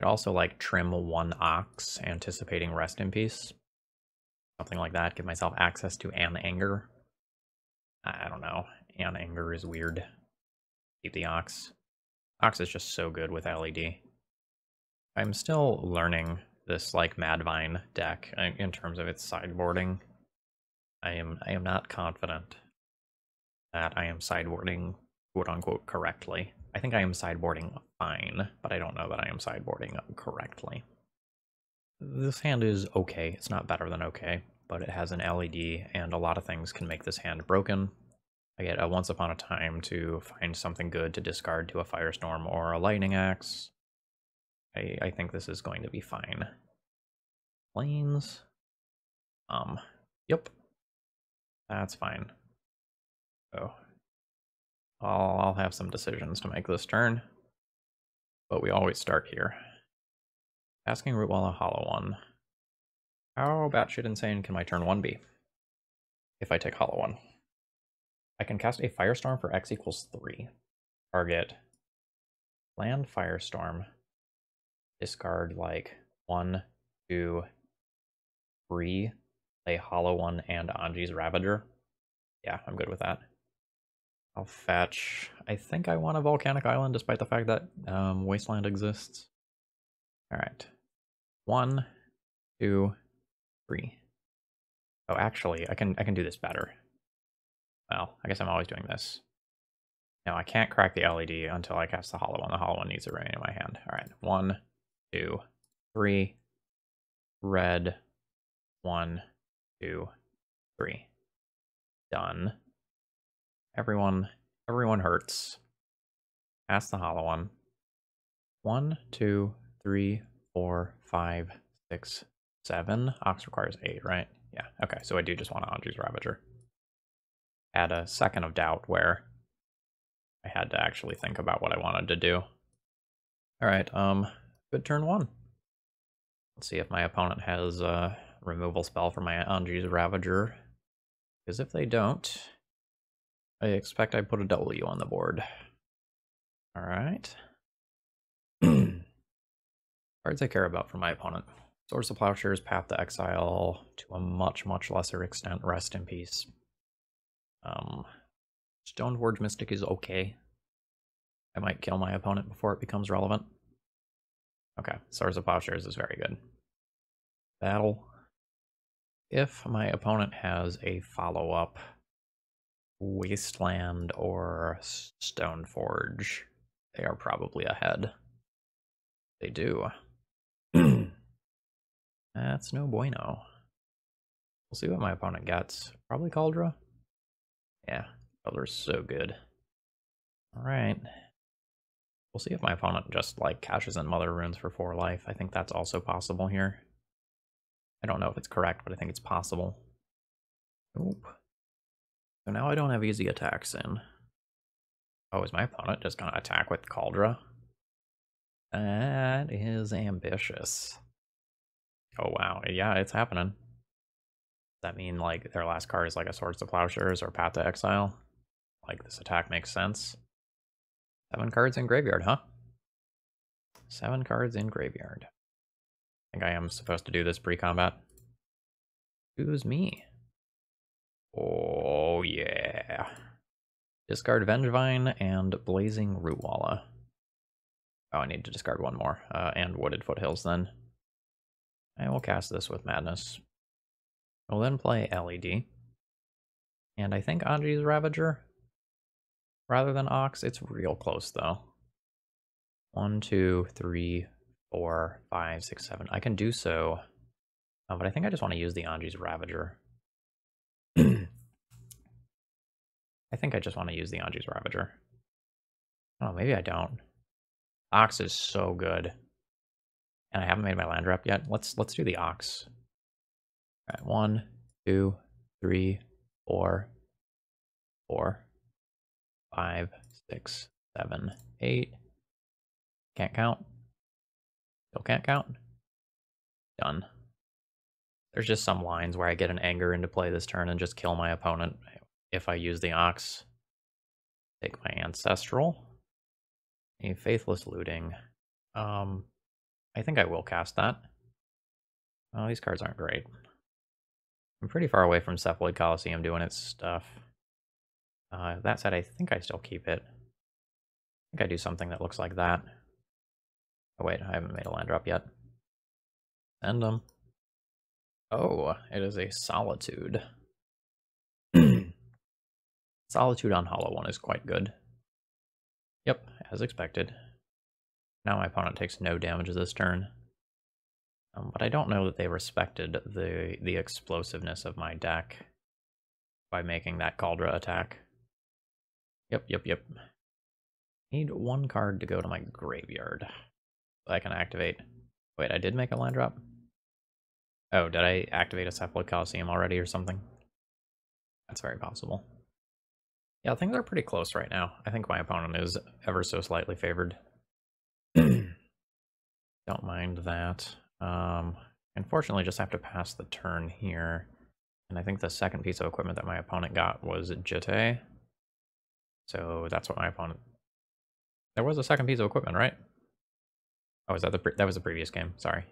I could also, like, trim one Ox, anticipating Rest in Peace. Something like that. Give myself access to an Anger. I don't know. An Anger is weird. Keep the Ox. Ox is just so good with L E D. I'm still learning this, like, Madvine deck in terms of its sideboarding. I am I am not confident that I am sideboarding quote-unquote correctly. I think I am sideboarding fine, but I don't know that I am sideboarding correctly. This hand is okay. It's not better than okay, but it has an L E D, and a lot of things can make this hand broken. I get a Once Upon a Time to find something good to discard to a Firestorm or a Lightning Axe. I, I think this is going to be fine. Planes. Um, yep. That's fine. So, I'll, I'll have some decisions to make this turn. But we always start here. Basking Rootwalla, Hollow One. How batshit insane can my turn one be? If I take Hollow One. I can cast a Firestorm for X equals three. Target. Land Firestorm. Discard like one, two, three, play Hollow One and Anji's Ravager. Yeah, I'm good with that. I'll fetch. I think I want a Volcanic Island despite the fact that um, Wasteland exists. Alright. One, two, three. Oh, actually, I can I can do this better. Well, I guess I'm always doing this. No, I can't crack the L E D until I cast the Hollow One. The Hollow One needs to remain in my hand. All right, one, two, three. Red, one, two, three. Done. Everyone, everyone hurts. Cast the Hollow One. One, two, three, four, five, six, seven. Ox requires eight, right? Yeah. Okay, so I do just want to Anji's Ravager. Had a second of doubt where I had to actually think about what I wanted to do. All right. Um. Good turn one. Let's see if my opponent has a removal spell for my Anji's Ravager. Because if they don't, I expect I put a W on the board. All right. Cards I care about from my opponent. Swords to Plowshares, Path to Exile, to a much, much lesser extent, Rest in Peace. Um, Stoneforge Mystic is okay. I might kill my opponent before it becomes relevant. Okay, Swords to Plowshares is very good. Battle. If my opponent has a follow-up, Wasteland or Stoneforge, they are probably ahead. They do. That's no bueno. We'll see what my opponent gets. Probably Cauldra. Yeah, Caldra's so good. Alright. We'll see if my opponent just, like, cashes in Mother Runes for four life. I think that's also possible here. I don't know if it's correct, but I think it's possible. Nope. So now I don't have easy attacks in. Oh, is my opponent just gonna attack with Cauldra? That is ambitious. Oh wow, yeah, it's happening. Does that mean like their last card is like a Swords to Plowshares or Path to Exile? Like this attack makes sense. Seven cards in graveyard, huh? Seven cards in graveyard. I think I am supposed to do this pre-combat. Who's me? Oh yeah. Discard Vengevine and Blazing Rootwalla. Oh, I need to discard one more, uh, and Wooded Foothills then. I will cast this with Madness. I'll then play L E D. And I think Anji's Ravager, rather than Ox, it's real close though. One, two, three, four, five, six, seven. I can do so, uh, but I think I just want to use the Anji's Ravager. I think I just want to use the Anji's Ravager. Oh, maybe I don't. Ox is so good. And I haven't made my land drop yet. Let's let's do the Ox. All right, one, two, three, four, four, five, six, seven, eight. Can't count. Still can't count. Done. There's just some lines where I get an anger into play this turn and just kill my opponent if I use the Ox. Take my Ancestral. A Faithless Looting. Um, I think I will cast that. Well, these cards aren't great. I'm pretty far away from Cephalid Colosseum doing its stuff. Uh, that said, I think I still keep it. I think I do something that looks like that. Oh wait, I haven't made a land drop yet. Send them. Oh, it is a Solitude. Solitude on Hollow One is quite good. Yep, as expected. Now my opponent takes no damage this turn. Um, but I don't know that they respected the, the explosiveness of my deck by making that Cauldra attack. Yep, yep, yep. Need one card to go to my graveyard. So I can activate... Wait, I did make a land drop? Oh, did I activate a Cephalid Colosseum already or something? That's very possible. Yeah, things are pretty close right now. I think my opponent is ever so slightly favored. Don't mind that. Um, unfortunately, just have to pass the turn here. And I think the second piece of equipment that my opponent got was Jitte. So that's what my opponent... There was a second piece of equipment, right? Oh, is that the pre that was the previous game. Sorry.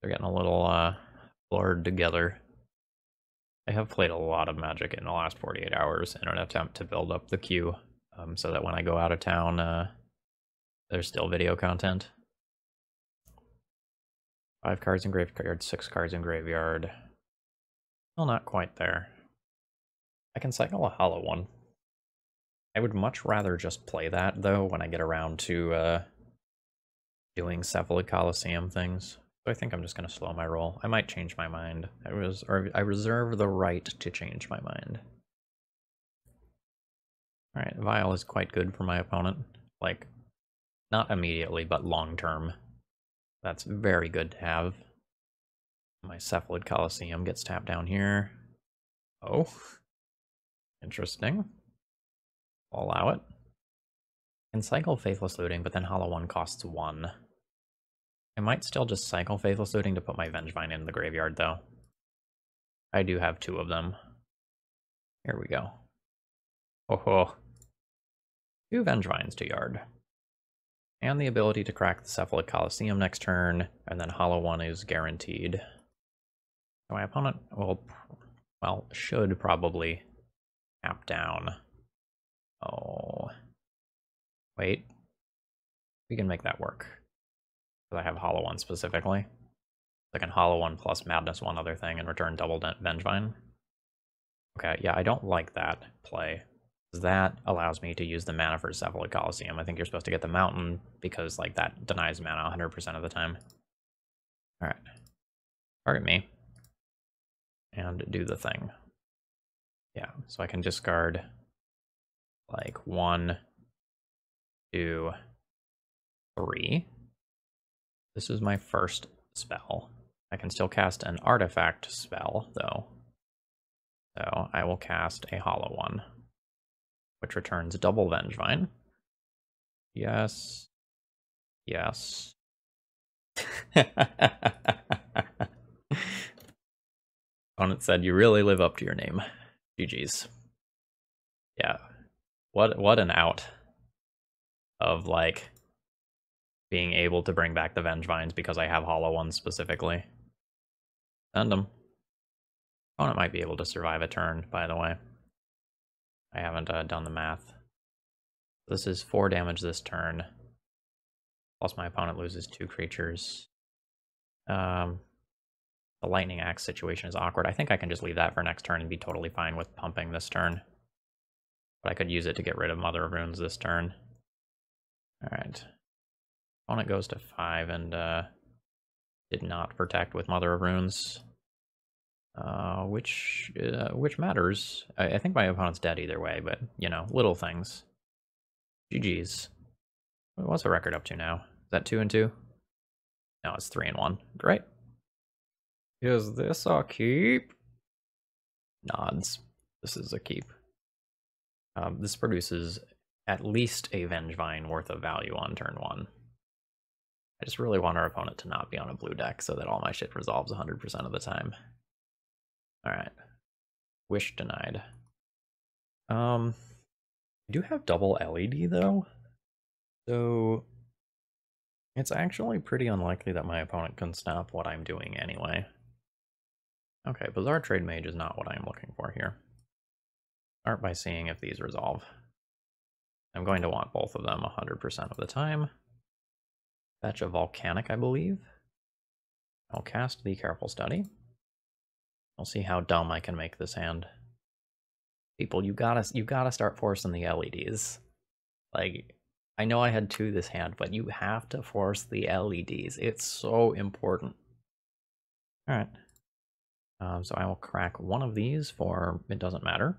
They're getting a little uh, blurred together. I have played a lot of Magic in the last forty-eight hours in an attempt to build up the queue, um, so that when I go out of town, uh, there's still video content. Five cards in graveyard, six cards in graveyard. Still not quite there. I can cycle a Hollow One. I would much rather just play that, though, when I get around to uh, doing Cephalid Colosseum things. So I think I'm just going to slow my roll. I might change my mind. I was, or I reserve the right to change my mind. Alright, Vial is quite good for my opponent. Like, not immediately, but long term. That's very good to have. My Cephalid Colosseum gets tapped down here. Oh. Interesting. I'll allow it. I can cycle Faithless Looting, but then Hollow One costs one. I might still just cycle Faithless Looting to put my Vengevine in the graveyard, though. I do have two of them. Here we go. Oh ho. Two Vengevines to yard. And the ability to crack the Cephalid Colosseum next turn, and then Hollow One is guaranteed. So my opponent will, well, should probably tap down. Oh. Wait. We can make that work. Because I have Hollow One specifically. So I can Hollow One plus Madness One other thing and return double Vengevine. Okay, yeah, I don't like that play. That allows me to use the mana for Cephalid Colosseum. I think you're supposed to get the mountain because, like, that denies mana one hundred percent of the time. Alright. Target me. And do the thing. Yeah, so I can discard, like, one, two, three. This is my first spell. I can still cast an artifact spell, though. So I will cast a Hollow One, which returns double Vengevine. Yes. Yes. Opponent said, you really live up to your name. G G's. Yeah. What, what an out of, like, being able to bring back the Vengevines because I have Hollow Ones specifically. Send them. Opponent might be able to survive a turn, by the way. I haven't uh, done the math. This is four damage this turn. Plus my opponent loses two creatures. Um, the Lightning Axe situation is awkward. I think I can just leave that for next turn and be totally fine with pumping this turn. But I could use it to get rid of Mother of Runes this turn. Alright. Opponent goes to five and uh, did not protect with Mother of Runes. Uh, which, uh, which matters. I, I think my opponent's dead either way, but, you know, little things. G G's. What's the record up to now? Is that two and two? No, it's three and one. Great. Is this a keep? Nods. This is a keep. Um, this produces at least a Vengevine worth of value on turn one. I just really want our opponent to not be on a blue deck so that all my shit resolves one hundred percent of the time. Alright. Wish denied. Um, I do have double L E D, though. So, it's actually pretty unlikely that my opponent can stop what I'm doing anyway. Okay, Bizarre Trade Mage is not what I'm looking for here. Start by seeing if these resolve. I'm going to want both of them one hundred percent of the time. Fetch a Volcanic, I believe. I'll cast the Careful Study. I'll see how dumb I can make this hand. People, you gotta, you gotta start forcing the L E Ds. Like, I know I had two this hand, but you have to force the L E Ds. It's so important. Alright. Um, so I will crack one of these for, it doesn't matter.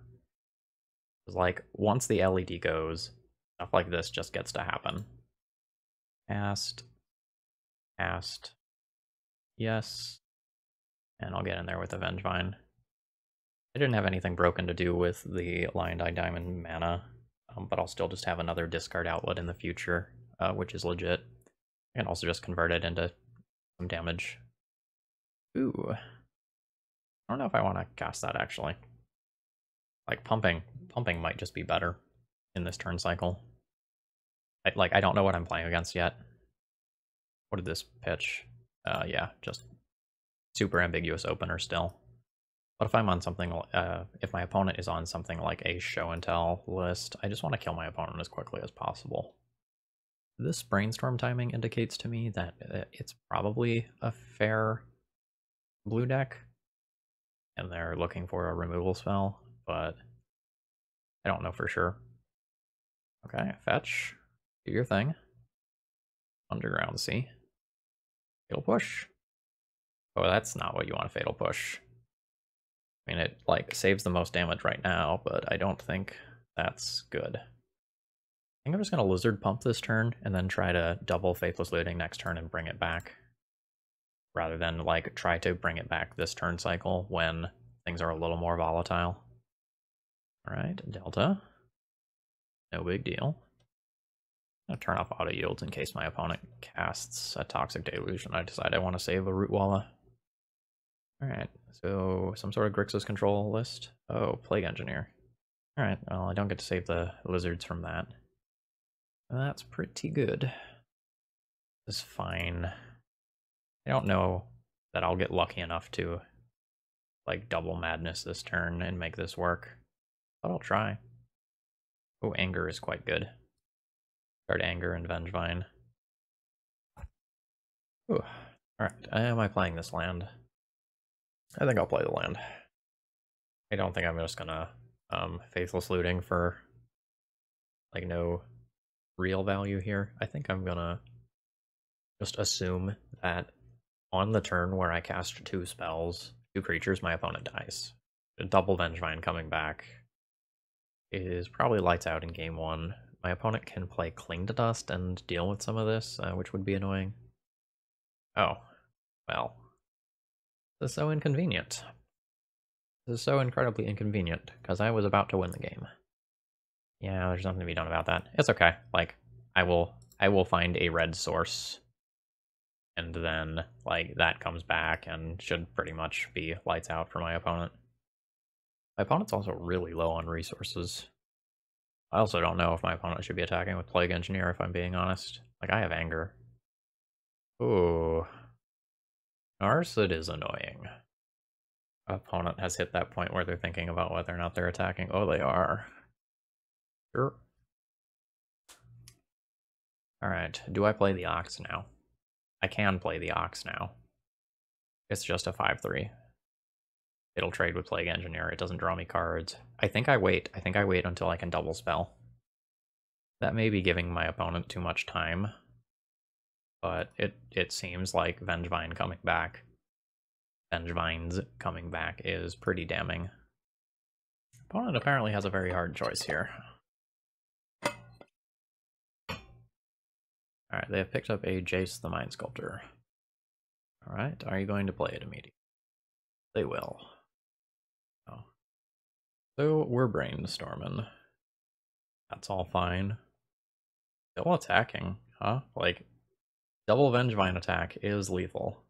Because, like, once the L E D goes, stuff like this just gets to happen. Cast. Cast. Yes. And I'll get in there with a Vengevine. I didn't have anything broken to do with the Lion's Eye Diamond mana, um, but I'll still just have another discard outlet in the future, uh, which is legit. I can also just convert it into some damage. Ooh. I don't know if I want to cast that, actually. Like, pumping. Pumping might just be better in this turn cycle. I, like, I don't know what I'm playing against yet. What did this pitch? Uh, yeah, just... super ambiguous opener still. But if I'm on something, uh, if my opponent is on something like a show and tell list, I just want to kill my opponent as quickly as possible. This Brainstorm timing indicates to me that it's probably a fair blue deck, and they're looking for a removal spell, but I don't know for sure. Okay, fetch. Do your thing. Underground Sea. Fatal Push. Oh, that's not what you want, Fatal Push. I mean, it, like, saves the most damage right now, but I don't think that's good. I think I'm just going to Lizard Pump this turn, and then try to double Faithless Looting next turn and bring it back. Rather than, like, try to bring it back this turn cycle when things are a little more volatile. Alright, Delta. No big deal. I'm going to turn off auto yields in case my opponent casts a Toxic Delusion. I decide I want to save a Rootwalla. Alright, so some sort of Grixis control list. Oh, Plague Engineer. Alright, well, I don't get to save the lizards from that. That's pretty good. This is fine. I don't know that I'll get lucky enough to, like, double Madness this turn and make this work, but I'll try. Oh, Anger is quite good. Start Anger and Vengevine. Ooh, alright, am I playing this land? I think I'll play the land. I don't think I'm just gonna um, Faithless Looting for, like, no real value here. I think I'm gonna just assume that on the turn where I cast two spells, two creatures, my opponent dies. A double Vengevine coming back is probably lights out in game one. My opponent can play Cling to Dust and deal with some of this, uh, which would be annoying. Oh, well. This is so inconvenient. This is so incredibly inconvenient, because I was about to win the game. Yeah, there's nothing to be done about that. It's okay. Like, I will, I will find a red source. And then, like, that comes back and should pretty much be lights out for my opponent. My opponent's also really low on resources. I also don't know if my opponent should be attacking with Plague Engineer, if I'm being honest. Like, I have Anger. Ooh. Narset is annoying. Opponent has hit that point where they're thinking about whether or not they're attacking. Oh, they are. Sure. Alright, do I play the Ox now? I can play the Ox now. It's just a five three. It'll trade with Plague Engineer. It doesn't draw me cards. I think I wait. I think I wait until I can double spell. That may be giving my opponent too much time. But it, it seems like Vengevine coming back. Vengevine's coming back is pretty damning. Opponent apparently has a very hard choice here. Alright, they have picked up a Jace the Mind Sculptor. Alright, are you going to play it immediately? They will. Oh. So, we're brainstorming. That's all fine. Still attacking, huh? Like, double Vengevine attack is lethal.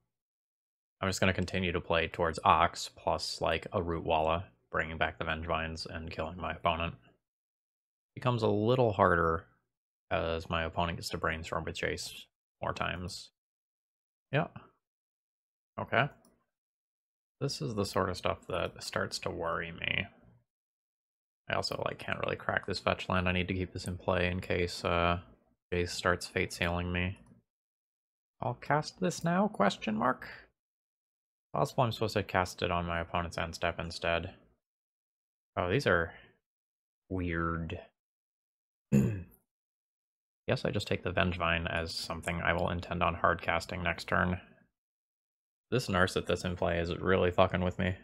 I'm just going to continue to play towards Ox, plus, like, a Rootwalla, bringing back the Vengevines and killing my opponent. Becomes a little harder as my opponent gets to brainstorm with Chase more times. Yeah. Okay. This is the sort of stuff that starts to worry me. I also, like, can't really crack this fetch land. I need to keep this in play in case uh, Jace starts fate sailing me. I'll cast this now? Question mark? Possible I'm supposed to cast it on my opponent's end step instead. Oh, these are weird. Yes, I just take the Vengevine as something I will intend on hard casting next turn. This Narset that's in play is really fucking with me.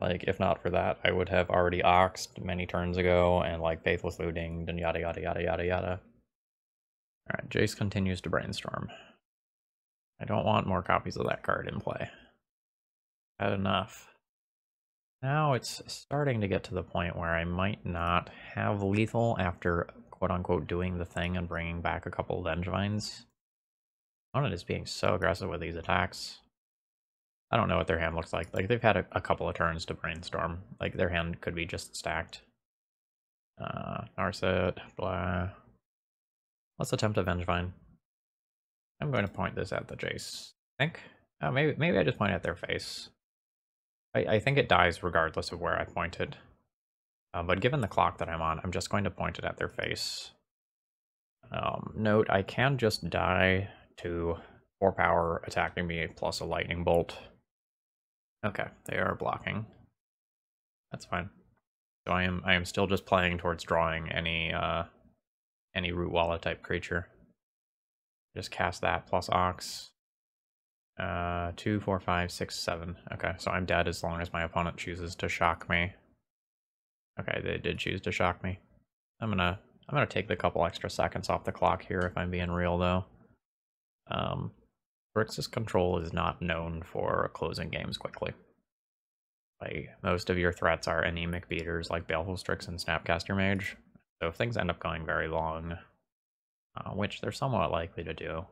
Like, if not for that, I would have already Oxed many turns ago, and, like, Faithless Looting, and yada yada yada yada yada. Alright, Jace continues to brainstorm. I don't want more copies of that card in play. Had enough. Now it's starting to get to the point where I might not have lethal after quote-unquote doing the thing and bringing back a couple of Vengevines. My opponent is being so aggressive with these attacks. I don't know what their hand looks like. Like, they've had a, a couple of turns to brainstorm. Like, their hand could be just stacked. Uh, Narset, blah. Let's attempt a Vengevine. I'm going to point this at the Jace, I think. Oh, maybe, maybe I just point at their face. I, I think it dies regardless of where I point it. Uh, but given the clock that I'm on, I'm just going to point it at their face. Um, note, I can just die to four power attacking me plus a lightning bolt. Okay, they are blocking. That's fine. So I am I am still just playing towards drawing any uh any Rootwalla type creature. Just cast that plus Ox. Uh two, four, five, six, seven. Okay, so I'm dead as long as my opponent chooses to shock me. Okay, they did choose to shock me. I'm gonna I'm gonna take the couple extra seconds off the clock here if I'm being real though. Um Brix's control is not known for closing games quickly. Like, most of your threats are anemic beaters like Baleful Strix and Snapcaster Mage, so if things end up going very long, uh, which they're somewhat likely to do,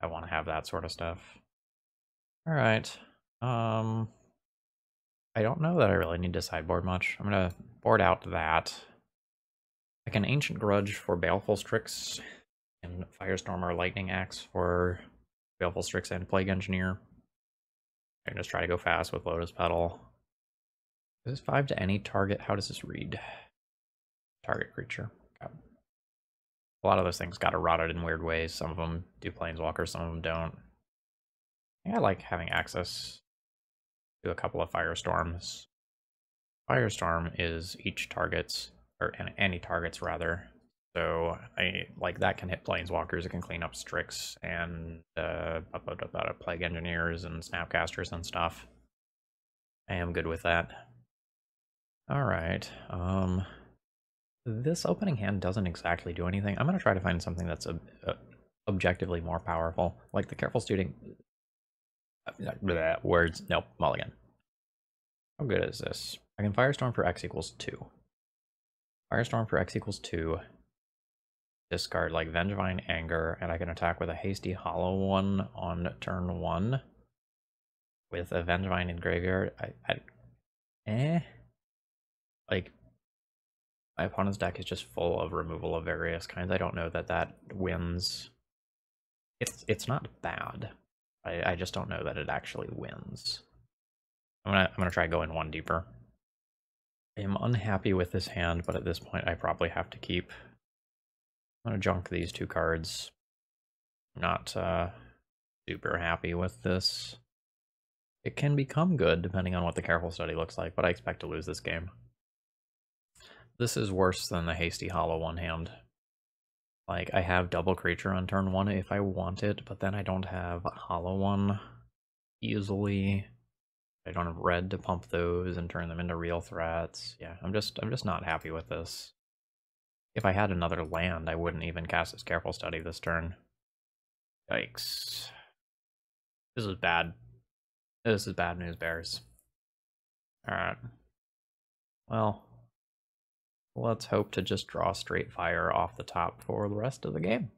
I want to have that sort of stuff. Alright, um, I don't know that I really need to sideboard much. I'm going to board out that. Like an Ancient Grudge for Baleful Strix, and Firestorm or Lightning Axe for Baleful Strix and Plague Engineer. I can just try to go fast with Lotus Petal. Is this five to any target? How does this read? Target creature. Okay. A lot of those things got eroded in weird ways. Some of them do planeswalkers, some of them don't. I think I like having access to a couple of Firestorms. Firestorm is each target's, or any target's rather. So I like that can hit planeswalkers. It can clean up Strix and uh, Plague Engineers and Snapcasters and stuff. I am good with that. All right. Um, this opening hand doesn't exactly do anything. I'm gonna try to find something that's ob uh, objectively more powerful, like the Careful Study. Bleh, words. Nope. Mulligan. How good is this? I can Firestorm for X equals two. Firestorm for X equals two. Discard like Vengevine Anger, and I can attack with a Hasty Hollow One on turn one with a Vengevine in graveyard. I, I, eh? Like, my opponent's deck is just full of removal of various kinds. I don't know that that wins. It's it's not bad. I, I just don't know that it actually wins. I'm gonna I'm gonna try going one deeper. I am unhappy with this hand, but at this point, I probably have to keep. I'm going to junk these two cards. Not uh, super happy with this. It can become good depending on what the Careful Study looks like, but I expect to lose this game. This is worse than the Hasty Hollow One hand. Like, I have double creature on turn one if I want it, but then I don't have Hollow One easily. I don't have red to pump those and turn them into real threats. Yeah, I'm just I'm just not happy with this. If I had another land, I wouldn't even cast this Careful Study this turn. Yikes. This is bad. This is bad news, bears. Alright. Well, let's hope to just draw straight fire off the top for the rest of the game.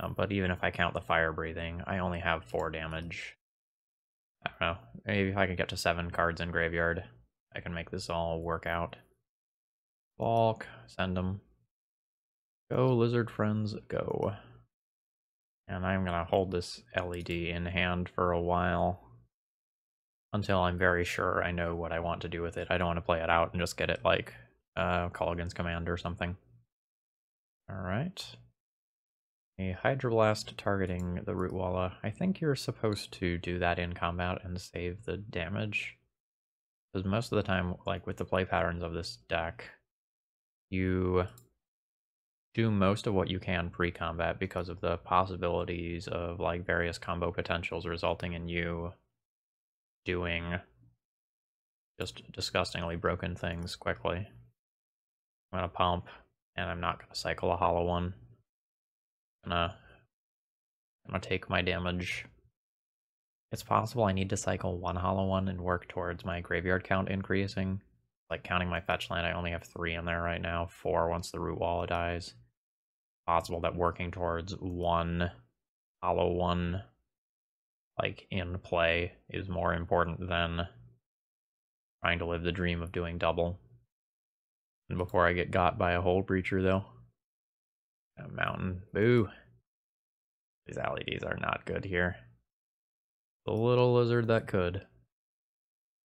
Um, but even if I count the fire breathing, I only have four damage. I don't know. Maybe if I could get to seven cards in graveyard, I can make this all work out. Balk, send them. Go, lizard friends, go. And I'm gonna hold this L E D in hand for a while until I'm very sure I know what I want to do with it. I don't want to play it out and just get it like uh, Colligan's Command or something. All right. A Hydroblast targeting the Rootwalla. I think you're supposed to do that in combat and save the damage, because most of the time, like with the play patterns of this deck, you do most of what you can pre-combat because of the possibilities of like various combo potentials resulting in you doing just disgustingly broken things quickly. I'm gonna pump, and I'm not gonna cycle a Hollow One. I'm gonna, I'm gonna take my damage. It's possible I need to cycle one Hollow One and work towards my graveyard count increasing. Like, counting my fetch land, I only have three in there right now, four once the Rootwalla dies. Possible that working towards one Hollow One, like, in play is more important than trying to live the dream of doing double. And before I get got by a Hole Breacher, though. A mountain. Boo. These L E Ds are not good here. The little lizard that could.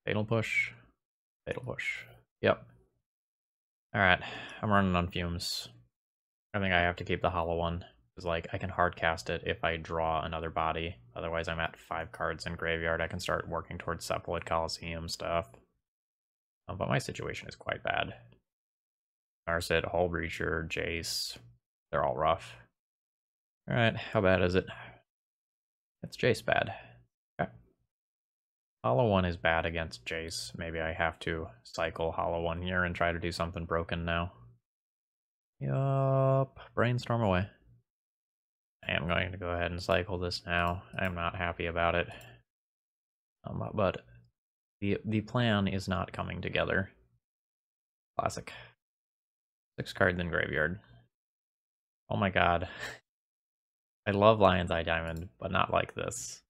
Fatal Push. Fatal Push. Yep. Alright, I'm running on fumes. I think I have to keep the hollow one, because like I can hard cast it if I draw another body. Otherwise, I'm at five cards in graveyard. I can start working towards Cephalid Colosseum stuff. Um, but my situation is quite bad. Narset, Hull Breacher, Jace, they're all rough. All right, how bad is it? It's Jace bad. Okay. Hollow one is bad against Jace. Maybe I have to cycle Hollow one here and try to do something broken now. Yup, Brainstorm away. I am going to go ahead and cycle this now. I'm not happy about it. Um, but the the plan is not coming together. Classic. Six cards in graveyard. Oh my god. I love Lion's Eye Diamond, but not like this.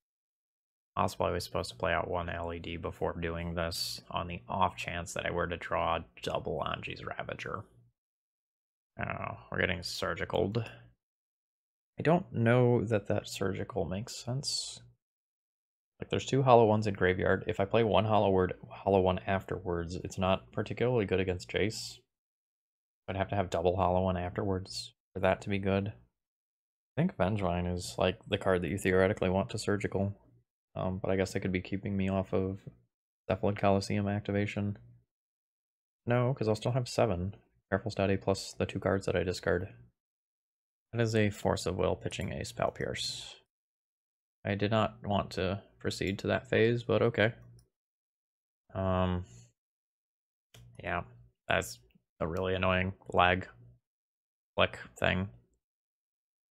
Possibly I was supposed to play out one L E D before doing this, on the off chance that I were to draw double Anji's Ravager. I don't know, we're getting surgicaled. I don't know that that surgical makes sense. Like, there's two hollow ones in graveyard. If I play one hollow word, hollow one afterwards, it's not particularly good against Jace. I'd have to have double hollow one afterwards for that to be good. I think Vengevine is like the card that you theoretically want to surgical, um, but I guess they could be keeping me off of Cephalid Colosseum activation. No, because I'll still have seven. Careful Study plus the two cards that I discard. That is a Force of Will pitching a Spell Pierce. I did not want to proceed to that phase, but okay. Um, yeah, that's a really annoying lag click thing.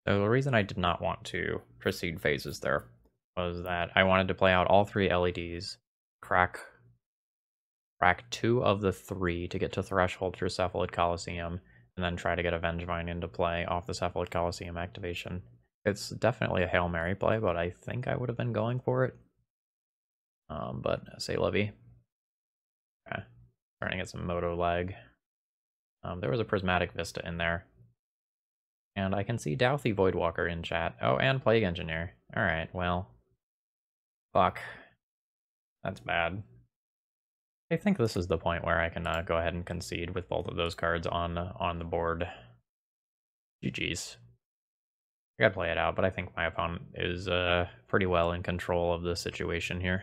So the reason I did not want to proceed phases there was that I wanted to play out all three L E Ds, crack, crack two of the three to get to Threshold through Cephalid Colosseum, and then try to get a Vengevine into play off the Cephalid Colosseum activation. It's definitely a Hail Mary play, but I think I would have been going for it. Um, but say Levy. Okay, trying to get some Moto lag. Um, there was a Prismatic Vista in there. And I can see Douthy Voidwalker in chat. Oh, and Plague Engineer. Alright, well. Fuck. That's bad. I think this is the point where I can uh, go ahead and concede with both of those cards on, on the board. G G's. I gotta play it out, but I think my opponent is uh, pretty well in control of the situation here.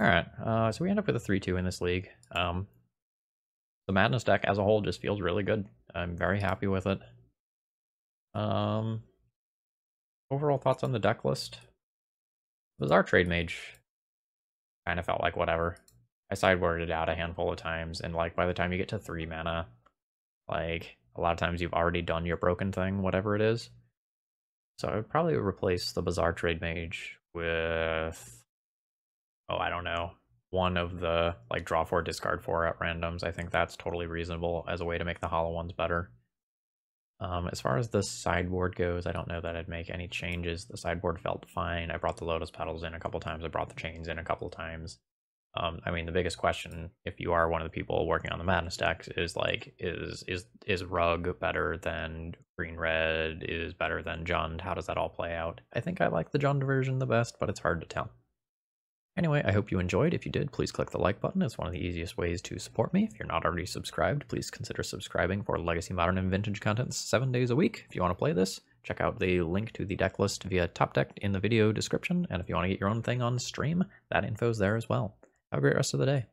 Alright, uh, so we end up with a three two in this league. Um, the Madness deck as a whole just feels really good. I'm very happy with it. Um, overall thoughts on the deck list? Bizarre Trade Mage kind of felt like whatever. I sideboarded it out a handful of times, and like by the time you get to three mana, like a lot of times you've already done your broken thing, whatever it is. So I would probably replace the Bizarre Trade Mage with, oh, I don't know, one of the like draw four, discard four at randoms. I think that's totally reasonable as a way to make the hollow ones better. Um, as far as the sideboard goes, I don't know that I'd make any changes. The sideboard felt fine. I brought the Lotus Petals in a couple times. I brought the Chains in a couple times. Um, I mean, the biggest question, if you are one of the people working on the Madness decks, is like, is is is Rug better than Green Red? Is better than Jund? How does that all play out? I think I like the Jund version the best, but it's hard to tell. Anyway, I hope you enjoyed. If you did, please click the like button. It's one of the easiest ways to support me. If you're not already subscribed, please consider subscribing for Legacy, Modern, and Vintage content seven days a week. If you want to play this, check out the link to the deck list via Top Deck in the video description. And if you want to get your own thing on stream, that info's there as well. Have a great rest of the day.